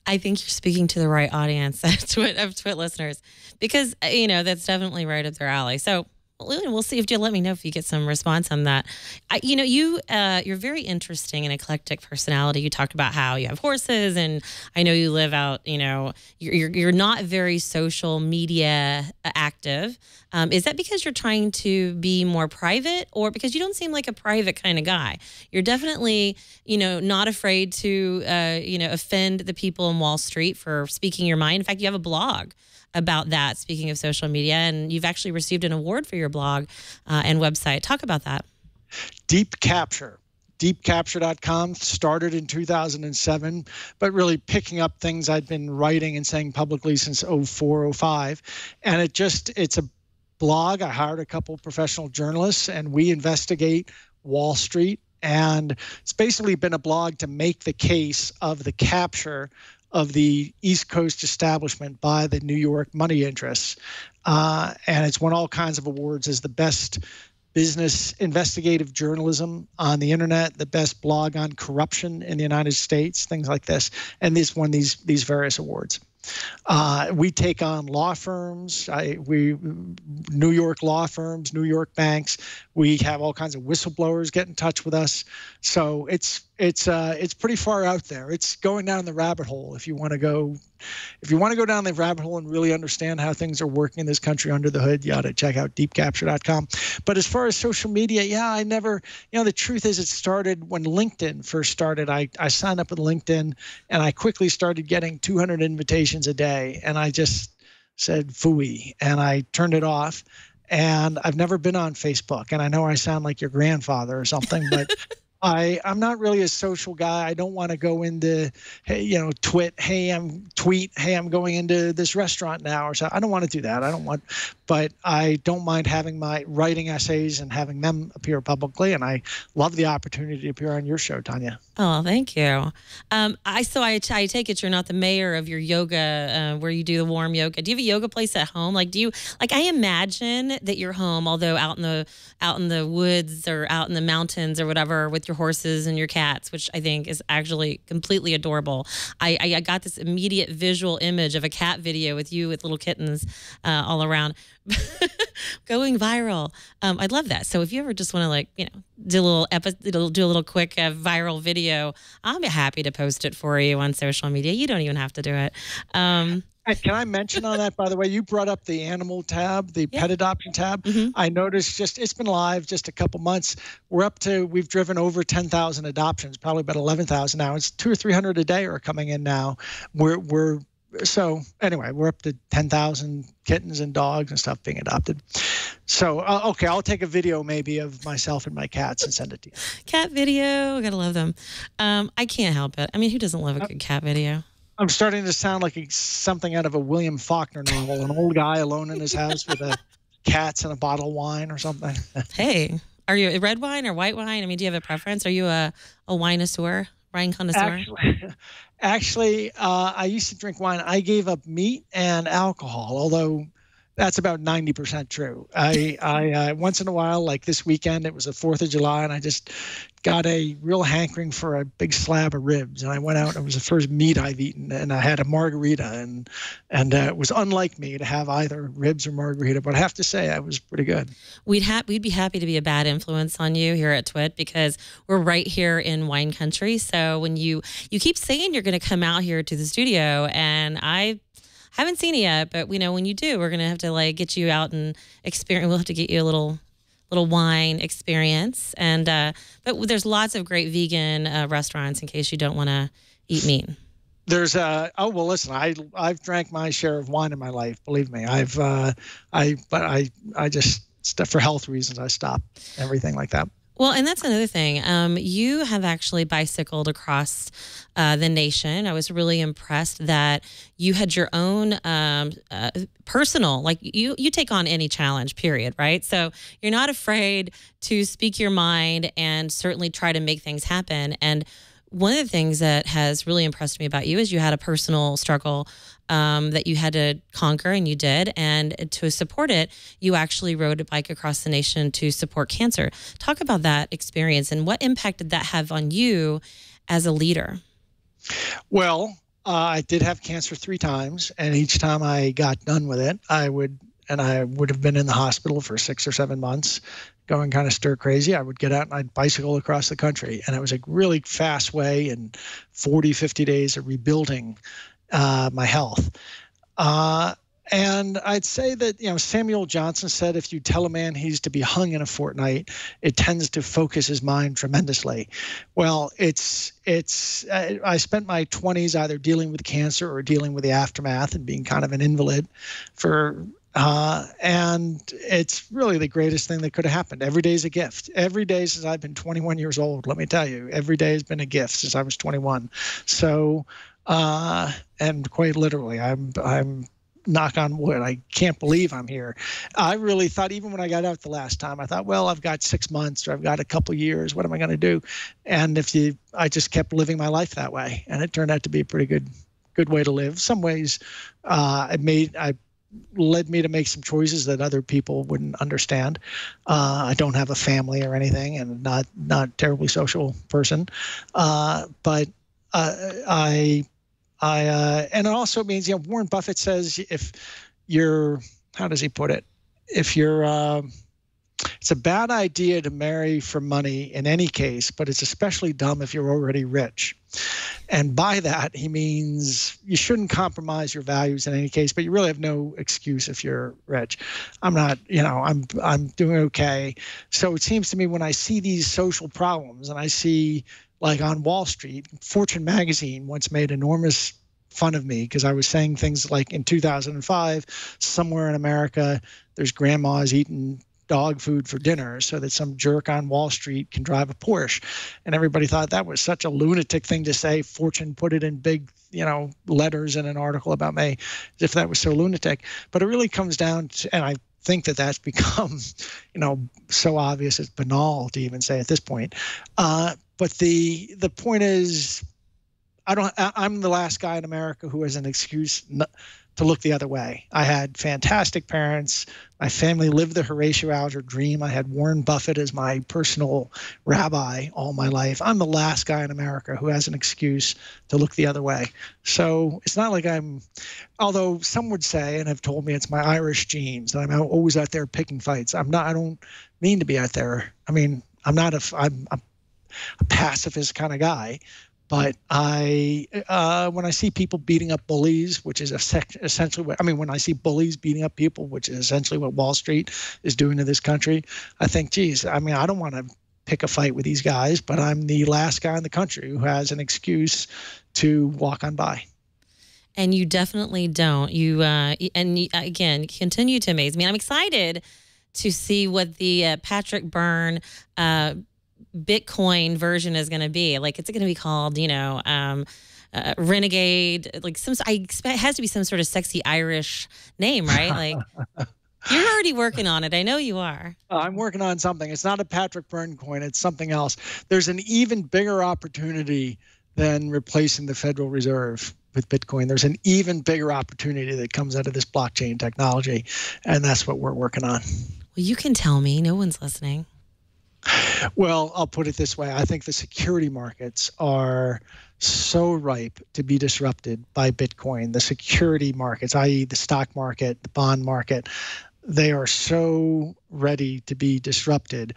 I think you're speaking to the right audience of T W I T, of T W I T listeners, because, you know, that's definitely right up their alley. So we'll see if you let me know if you get some response on that. I, you know, you, uh, you're very interesting and eclectic personality. You talked about how you have horses and I know you live out, you know, you're, you're not very social media active. Um, is that because you're trying to be more private, or because you don't seem like a private kind of guy? You're definitely, you know, not afraid to, uh, you know, offend the people in Wall Street for speaking your mind. In fact, you have a blog about that, speaking of social media, and you've actually received an award for your blog uh, and website. Talk about that. DeepCapture. Deep Capture dot com started in two thousand seven, but really picking up things I'd been writing and saying publicly since oh four, oh five. And it just, it's a blog. I hired a couple professional journalists and we investigate Wall Street. And it's basically been a blog to make the case of the capture of the East Coast establishment by the New York money interests. Uh, and it's won all kinds of awards as the best business investigative journalism on the internet, the best blog on corruption in the United States, things like this. And this won these these various awards. Uh, we take on law firms, I, we New York law firms, New York banks. We have all kinds of whistleblowers get in touch with us. So it's it's uh, it's pretty far out there. It's going down the rabbit hole if you want to go, if you want to go down the rabbit hole and really understand how things are working in this country under the hood. You ought to check out deep capture dot com. But as far as social media, yeah, I never. You know, the truth is, it started when LinkedIn first started. I I signed up with LinkedIn and I quickly started getting two hundred invitations a day, and I just said phooey, and I turned it off. And I've never been on Facebook, and I know I sound like your grandfather or something, but I I'm not really a social guy. I don't want to go into, hey, you know, twit, hey, I'm tweet, hey, I'm going into this restaurant now, or so. I don't want to do that. I don't want, but I don't mind having my writing essays and having them appear publicly. And I love the opportunity to appear on your show, Tanya. Oh, thank you. Um, I so I, I take it you're not the mayor of your yoga uh, where you do the warm yoga. Do you have a yoga place at home? Like, do you like? I imagine that your home, although out in the out in the woods or out in the mountains or whatever, with your horses and your cats, which I think is actually completely adorable. I, I, I got this immediate visual image of a cat video with you with little kittens uh, all around going viral. Um, I'd love that. So if you ever just want to, like, you know, do a little episode, do a little quick uh, viral video, I'm happy to post it for you on social media. You don't even have to do it. Um, Can I mention on that, by the way, you brought up the animal tab, the yeah. pet adoption tab. Mm-hmm. I noticed just, it's been live just a couple months. We're up to, we've driven over ten thousand adoptions, probably about eleven thousand now. It's two or three hundred a day are coming in now. We're, we're, so anyway, we're up to ten thousand kittens and dogs and stuff being adopted. So, uh, okay, I'll take a video maybe of myself and my cats and send it to you. Cat video, gotta love them. Um, I can't help it. I mean, who doesn't love a good cat video? I'm starting to sound like something out of a William Faulkner novel, an old guy alone in his house with a cats and a bottle of wine or something. Hey, are you red wine or white wine? I mean, do you have a preference? Are you a, a winosaur, wine connoisseur? Actually, actually uh, I used to drink wine. I gave up meat and alcohol, although that's about ninety percent true. I, I uh, once in a while, like this weekend, it was the fourth of July, and I just got a real hankering for a big slab of ribs. And I went out, and it was the first meat I've eaten, and I had a margarita. And and uh, it was unlike me to have either ribs or margarita, but I have to say I was pretty good. We'd, ha we'd be happy to be a bad influence on you here at TWiT, because we're right here in wine country. So when you, you keep saying you're going to come out here to the studio, and I haven't seen it yet, but we know when you do, we're gonna have to like get you out and experience. We'll have to get you a little, little wine experience. And uh, but there's lots of great vegan uh, restaurants in case you don't want to eat meat. There's uh oh well listen I I've drank my share of wine in my life, believe me. I've uh, I but I I just for health reasons I stopped everything like that. Well, and that's another thing. Um, you have actually bicycled across uh, the nation. I was really impressed that you had your own um, uh, personal, like you, you take on any challenge, period, right? So you're not afraid to speak your mind and certainly try to make things happen. And one of the things that has really impressed me about you is you had a personal struggle um, that you had to conquer, and you did. And to support it, you actually rode a bike across the nation to support cancer. Talk about that experience and what impact did that have on you as a leader? Well, uh, I did have cancer three times, and each time I got done with it, I would, and I would have been in the hospital for six or seven months. Going kind of stir crazy, I would get out and I'd bicycle across the country. And it was a really fast way in forty, fifty days of rebuilding uh, my health. Uh, and I'd say that, you know, Samuel Johnson said, if you tell a man he's to be hung in a fortnight, it tends to focus his mind tremendously. Well, it's, it's, I, I spent my twenties either dealing with cancer or dealing with the aftermath and being kind of an invalid for Uh, and it's really the greatest thing that could have happened. Every day is a gift. Every day since I've been twenty-one years old, let me tell you, every day has been a gift since I was twenty-one. So, uh, and quite literally, I'm, I'm knock on wood, I can't believe I'm here. I really thought, even when I got out the last time, I thought, well, I've got six months or I've got a couple years. What am I going to do? And if you, I just kept living my life that way. And it turned out to be a pretty good good way to live. Some ways, uh, it made I led me to make some choices that other people wouldn't understand. Uh, I don't have a family or anything, and not not a terribly social person, uh, but uh, I I uh, and it also means, you know, Warren Buffett says if you're, how does he put it? If you're, uh, it's a bad idea to marry for money in any case, but it's especially dumb if you're already rich. And by that, he means you shouldn't compromise your values in any case, but you really have no excuse if you're rich. I'm not, you know, I'm I'm doing okay. So it seems to me when I see these social problems, and I see, like on Wall Street, Fortune magazine once made enormous fun of me because I was saying things like, in two thousand five, somewhere in America, there's grandmas eating dog food for dinner so that some jerk on Wall Street can drive a Porsche. And everybody thought that was such a lunatic thing to say. Fortune put it in big, you know, letters in an article about me, if that was so lunatic. But it really comes down to, and I think that that's become, you know, so obvious it's banal to even say at this point. Uh, but the the point is, I don't, I'm the last guy in America who has an excuse not to look the other way. I had fantastic parents. My family lived the Horatio Alger dream. I had Warren Buffett as my personal rabbi all my life. I'm the last guy in America who has an excuse to look the other way. So it's not like I'm, although some would say and have told me it's my Irish genes that I'm always out there picking fights. I'm not, I don't mean to be out there. I mean, I'm not a, I'm a pacifist kind of guy. But I, uh, when I see people beating up bullies, which is essentially what, I mean, when I see bullies beating up people, which is essentially what Wall Street is doing to this country, I think, geez, I mean, I don't want to pick a fight with these guys, but I'm the last guy in the country who has an excuse to walk on by. And you definitely don't. You, uh, and you, again, continue to amaze me. I'm excited to see what the uh, Patrick Byrne, uh, Bitcoin version is going to be. Like, it's going to be called, you know, um, uh, Renegade. Like, some, I expect it has to be some sort of sexy Irish name, right? Like, you're already working on it. I know you are. I'm working on something. It's not a Patrick Byrne coin. It's something else. There's an even bigger opportunity than replacing the Federal Reserve with Bitcoin. There's an even bigger opportunity that comes out of this blockchain technology, and that's what we're working on. Well, you can tell me. No one's listening. Well, I'll put it this way. I think the security markets are so ripe to be disrupted by Bitcoin. The security markets, that is the stock market, the bond market, they are so ready to be disrupted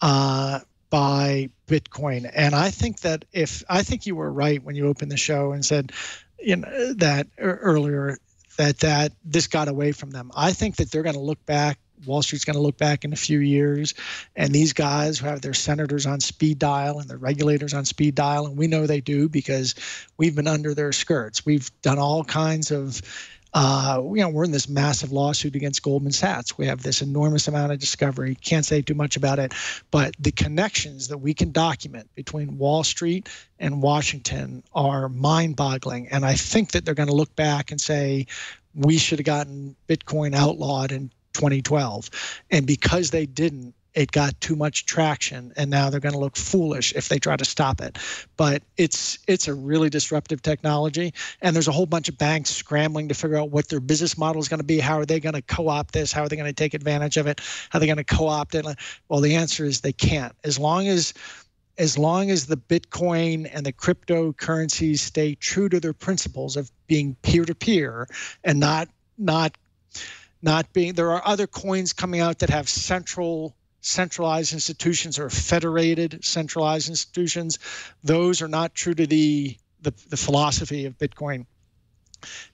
uh, by Bitcoin. And I think that if, I think you were right when you opened the show and said, you know, that earlier, that, that this got away from them. I think that they're going to look back. Wall Street's going to look back in a few years, and these guys who have their senators on speed dial and their regulators on speed dial, and we know they do because we've been under their skirts. We've done all kinds of, uh, you know, we're in this massive lawsuit against Goldman Sachs. We have this enormous amount of discovery. Can't say too much about it, but the connections that we can document between Wall Street and Washington are mind-boggling, and I think that they're going to look back and say, we should have gotten Bitcoin outlawed and twenty twelve, and because they didn't, it got too much traction, and now they're going to look foolish if they try to stop it. But it's it's a really disruptive technology, and there's a whole bunch of banks scrambling to figure out what their business model is going to be. How are they going to co-opt this? How are they going to take advantage of it? How are they going to co-opt it? Well, the answer is they can't. As long as As long as the Bitcoin and the cryptocurrencies stay true to their principles of being peer-to-peer and not not Not being, there are other coins coming out that have central, centralized institutions or federated centralized institutions. Those are not true to the, the the philosophy of Bitcoin.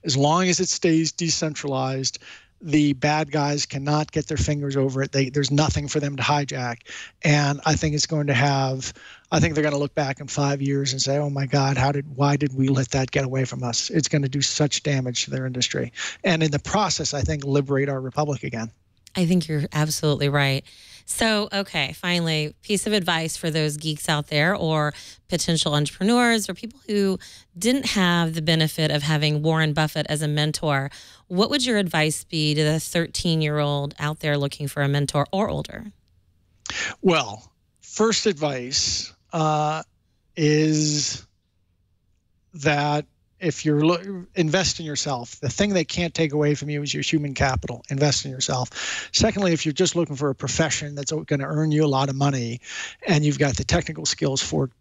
As long as it stays decentralized, the bad guys cannot get their fingers over it. They, there's nothing for them to hijack. And I think it's going to have, I think they're going to look back in five years and say, oh my God, how did, why did we let that get away from us? It's going to do such damage to their industry. And in the process, I think, liberate our republic again. I think you're absolutely right. So, okay, finally, piece of advice for those geeks out there or potential entrepreneurs or people who didn't have the benefit of having Warren Buffett as a mentor. What would your advice be to the thirteen-year-old out there looking for a mentor or older? Well, first advice uh, is that if you're lo- invest in yourself, the thing they can't take away from you is your human capital. Invest in yourself. Secondly, if you're just looking for a profession that's going to earn you a lot of money and you've got the technical skills for it,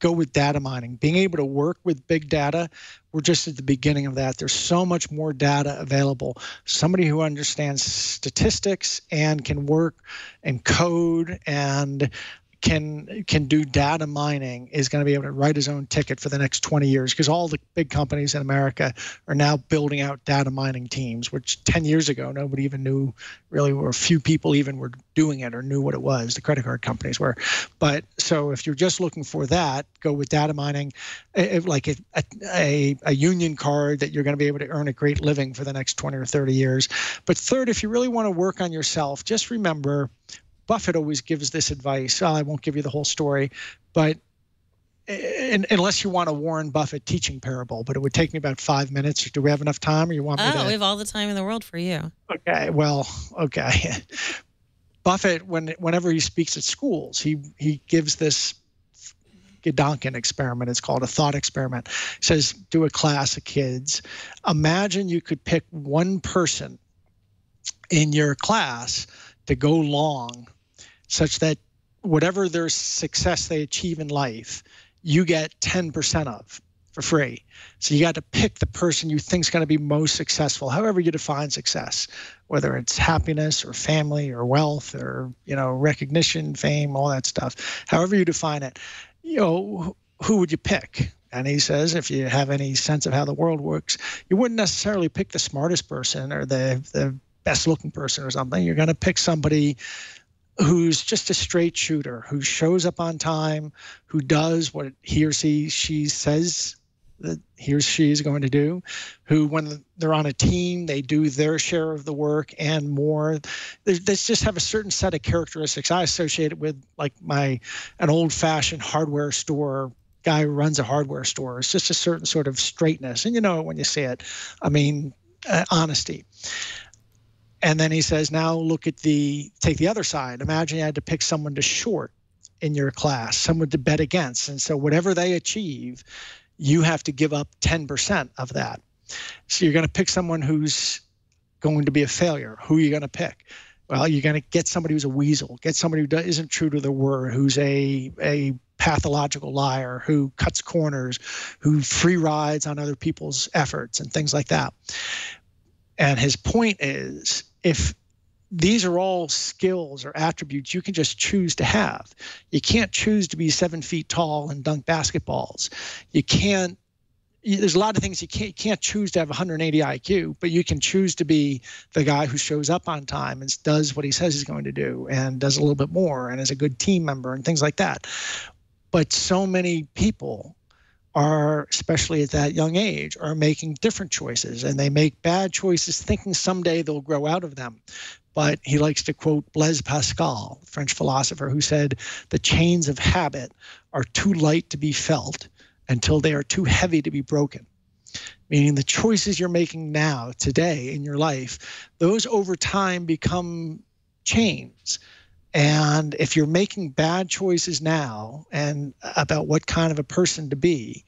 go with data mining. Being able to work with big data, we're just at the beginning of that. There's so much more data available. Somebody who understands statistics and can work and code and can can do data mining is going to be able to write his own ticket for the next twenty years, because all the big companies in America are now building out data mining teams, which ten years ago, nobody even knew really, or few people even were doing it or knew what it was. The credit card companies were. But so if you're just looking for that, go with data mining, it, like a, a, a union card that you're going to be able to earn a great living for the next twenty or thirty years. But third, if you really want to work on yourself, just remember, Buffett always gives this advice. Oh, I won't give you the whole story, but in, unless you want a Warren Buffett teaching parable, but it would take me about five minutes. Do we have enough time, or you want me to? Oh, we have all the time in the world for you. Okay. Well, okay. Buffett, when whenever he speaks at schools, he he gives this Gedanken experiment. It's called a thought experiment. It says, do a class of kids. Imagine you could pick one person in your class to go long, such that whatever their success they achieve in life, you get ten percent of for free. So you got to pick the person you think is going to be most successful, however you define success, whether it's happiness or family or wealth or, you know, recognition, fame, all that stuff. However you define it, you know, who would you pick? And he says, if you have any sense of how the world works, you wouldn't necessarily pick the smartest person or the the best looking person or something. You're going to pick somebody who's just a straight shooter, who shows up on time, who does what he or she, she says that he or she is going to do, who when they're on a team, they do their share of the work and more. They, they just have a certain set of characteristics. I associate it with like my, an old fashioned hardware store guy who runs a hardware store. It's just a certain sort of straightness. And you know it when you see it. I mean, uh, honesty. And then he says, now look at the, take the other side. Imagine you had to pick someone to short in your class, someone to bet against. And so whatever they achieve, you have to give up ten percent of that. So you're going to pick someone who's going to be a failure. Who are you going to pick? Well, you're going to get somebody who's a weasel, get somebody who isn't true to their word, who's a a pathological liar, who cuts corners, who free rides on other people's efforts and things like that. And his point is, if these are all skills or attributes you can just choose to have. You can't choose to be seven feet tall and dunk basketballs. You can't, there's a lot of things you can't, you can't choose to have one hundred eighty I Q, but you can choose to be the guy who shows up on time and does what he says he's going to do and does a little bit more and is a good team member and things like that. But so many people are, especially at that young age, are making different choices, and they make bad choices thinking someday they'll grow out of them. But he likes to quote Blaise Pascal, French philosopher, who said, the chains of habit are too light to be felt until they are too heavy to be broken. Meaning the choices you're making now, today, in your life, those over time become chains. And if you're making bad choices now and about what kind of a person to be,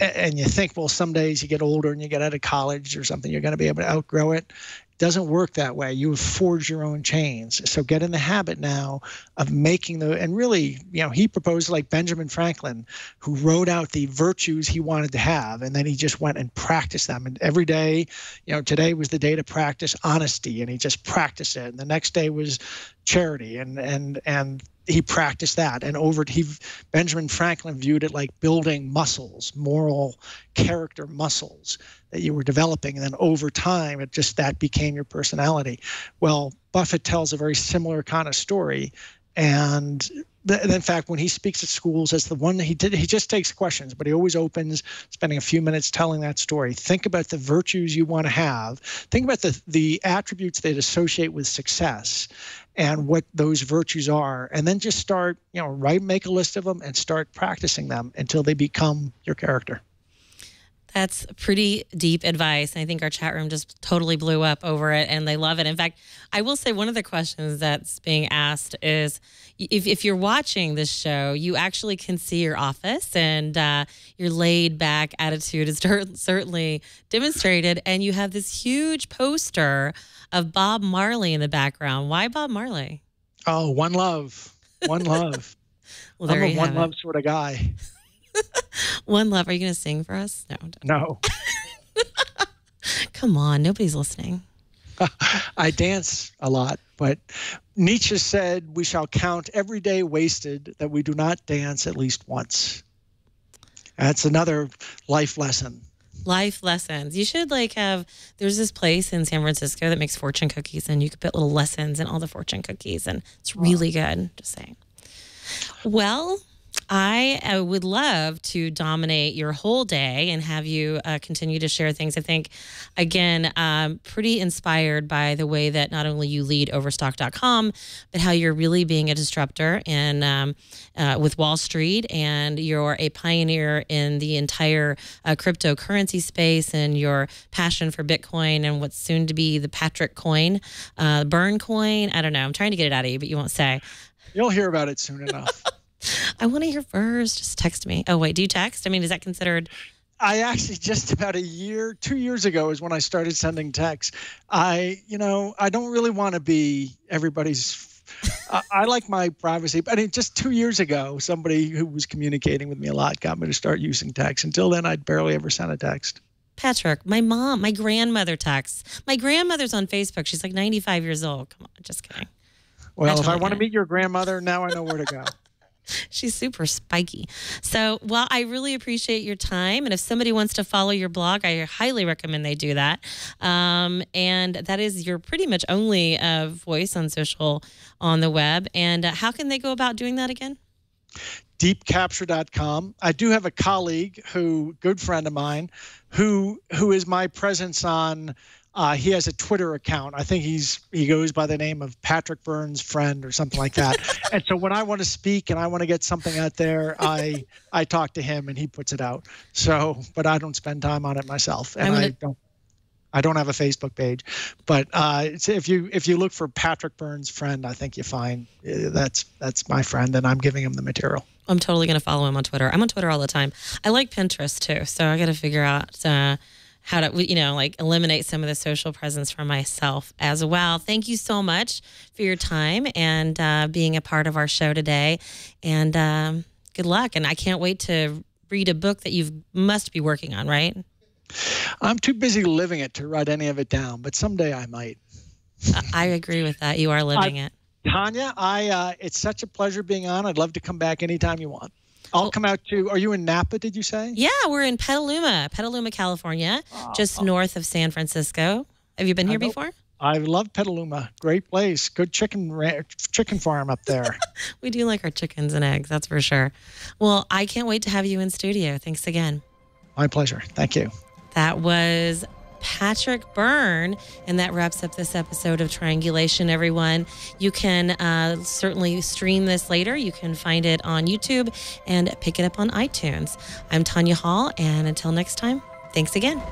and you think, well, some days you get older and you get out of college or something, you're going to be able to outgrow it. It doesn't work that way. You forge your own chains. So get in the habit now of making the, and really, you know, he proposed like Benjamin Franklin, who wrote out the virtues he wanted to have. And then he just went and practiced them. And every day, you know, today was the day to practice honesty, and he just practiced it. And the next day was charity, and, and, and, he practiced that, and over he Benjamin Franklin viewed it like building muscles, moral character muscles that you were developing, and then over time it just that became your personality. Well, Buffett tells a very similar kind of story, and, th- and in fact when he speaks at schools, that's the one that he did. He just takes questions, but he always opens spending a few minutes telling that story. Think about the virtues you want to have. Think about the the attributes that associate with success, and what those virtues are, and then just start, you know, right, make a list of them and start practicing them until they become your character. That's pretty deep advice. I think our chat room just totally blew up over it, and they love it. In fact, I will say one of the questions that's being asked is, if, if you're watching this show, you actually can see your office, and uh, your laid-back attitude is certainly demonstrated, and you have this huge poster of Bob Marley in the background. Why Bob Marley? Oh, one love. One love. Well, there I'm a one love sort of guy. One love. Are you going to sing for us? No. No. Come on. Nobody's listening. I dance a lot, but Nietzsche said, we shall count every day wasted that we do not dance at least once. That's another life lesson. Life lessons. You should like have, there's this place in San Francisco that makes fortune cookies, and you could put little lessons in all the fortune cookies, and it's really wow. good. Just saying. Well, I uh, would love to dominate your whole day and have you uh, continue to share things. I think, again, um, pretty inspired by the way that not only you lead Overstock dot com, but how you're really being a disruptor in, um, uh, with Wall Street, and you're a pioneer in the entire uh, cryptocurrency space, and your passion for Bitcoin and what's soon to be the Patrick coin, uh, Byrne coin. I don't know. I'm trying to get it out of you, but you won't say. You'll hear about it soon enough. I want to hear first. Just text me. Oh, wait. Do you text? I mean, is that considered? I actually just about a year, two years ago is when I started sending texts. I, you know, I don't really want to be everybody's. uh, I like my privacy. But I mean, just two years ago, somebody who was communicating with me a lot got me to start using text. Until then, I'd barely ever sent a text. Patrick, my mom, my grandmother texts. My grandmother's on Facebook. She's like ninety-five years old. Come on. Just kidding. Well, if I want to meet your grandmother, now I know where to go. She's super spiky. So, well, I really appreciate your time. And if somebody wants to follow your blog, I highly recommend they do that. Um, and that is your pretty much only uh, voice on social, on the web. And uh, how can they go about doing that again? Deep Capture dot com. I do have a colleague who, good friend of mine, who who is my presence on. Uh, he has a Twitter account. I think he's he goes by the name of Patrick Byrne's friend or something like that. And so when I want to speak and I want to get something out there, I I talk to him and he puts it out. So, but I don't spend time on it myself, and gonna... I don't I don't have a Facebook page. But uh, it's, if you if you look for Patrick Byrne's friend, I think you find uh, that's that's my friend, and I'm giving him the material. I'm totally gonna follow him on Twitter. I'm on Twitter all the time. I like Pinterest too, so I got to figure out. Uh, how to, you know, like eliminate some of the social presence for myself as well. Thank you so much for your time and uh, being a part of our show today. And um, good luck. And I can't wait to read a book that you must be working on, right? I'm too busy living it to write any of it down, but someday I might. Uh, I agree with that. You are living I, it. Tanya, I uh, it's such a pleasure being on. I'd love to come back anytime you want. I'll come out to, are you in Napa, did you say? Yeah, we're in Petaluma, Petaluma, California, oh, just oh. north of San Francisco. Have you been here I before? I love Petaluma. Great place. Good chicken chicken farm up there. We do like our chickens and eggs, that's for sure. Well, I can't wait to have you in studio. Thanks again. My pleasure. Thank you. That was Patrick Byrne, and that wraps up this episode of Triangulation, everyone. You can uh, certainly stream this later. You can find it on YouTube and pick it up on iTunes. I'm Tanya Hall, and until next time, thanks again.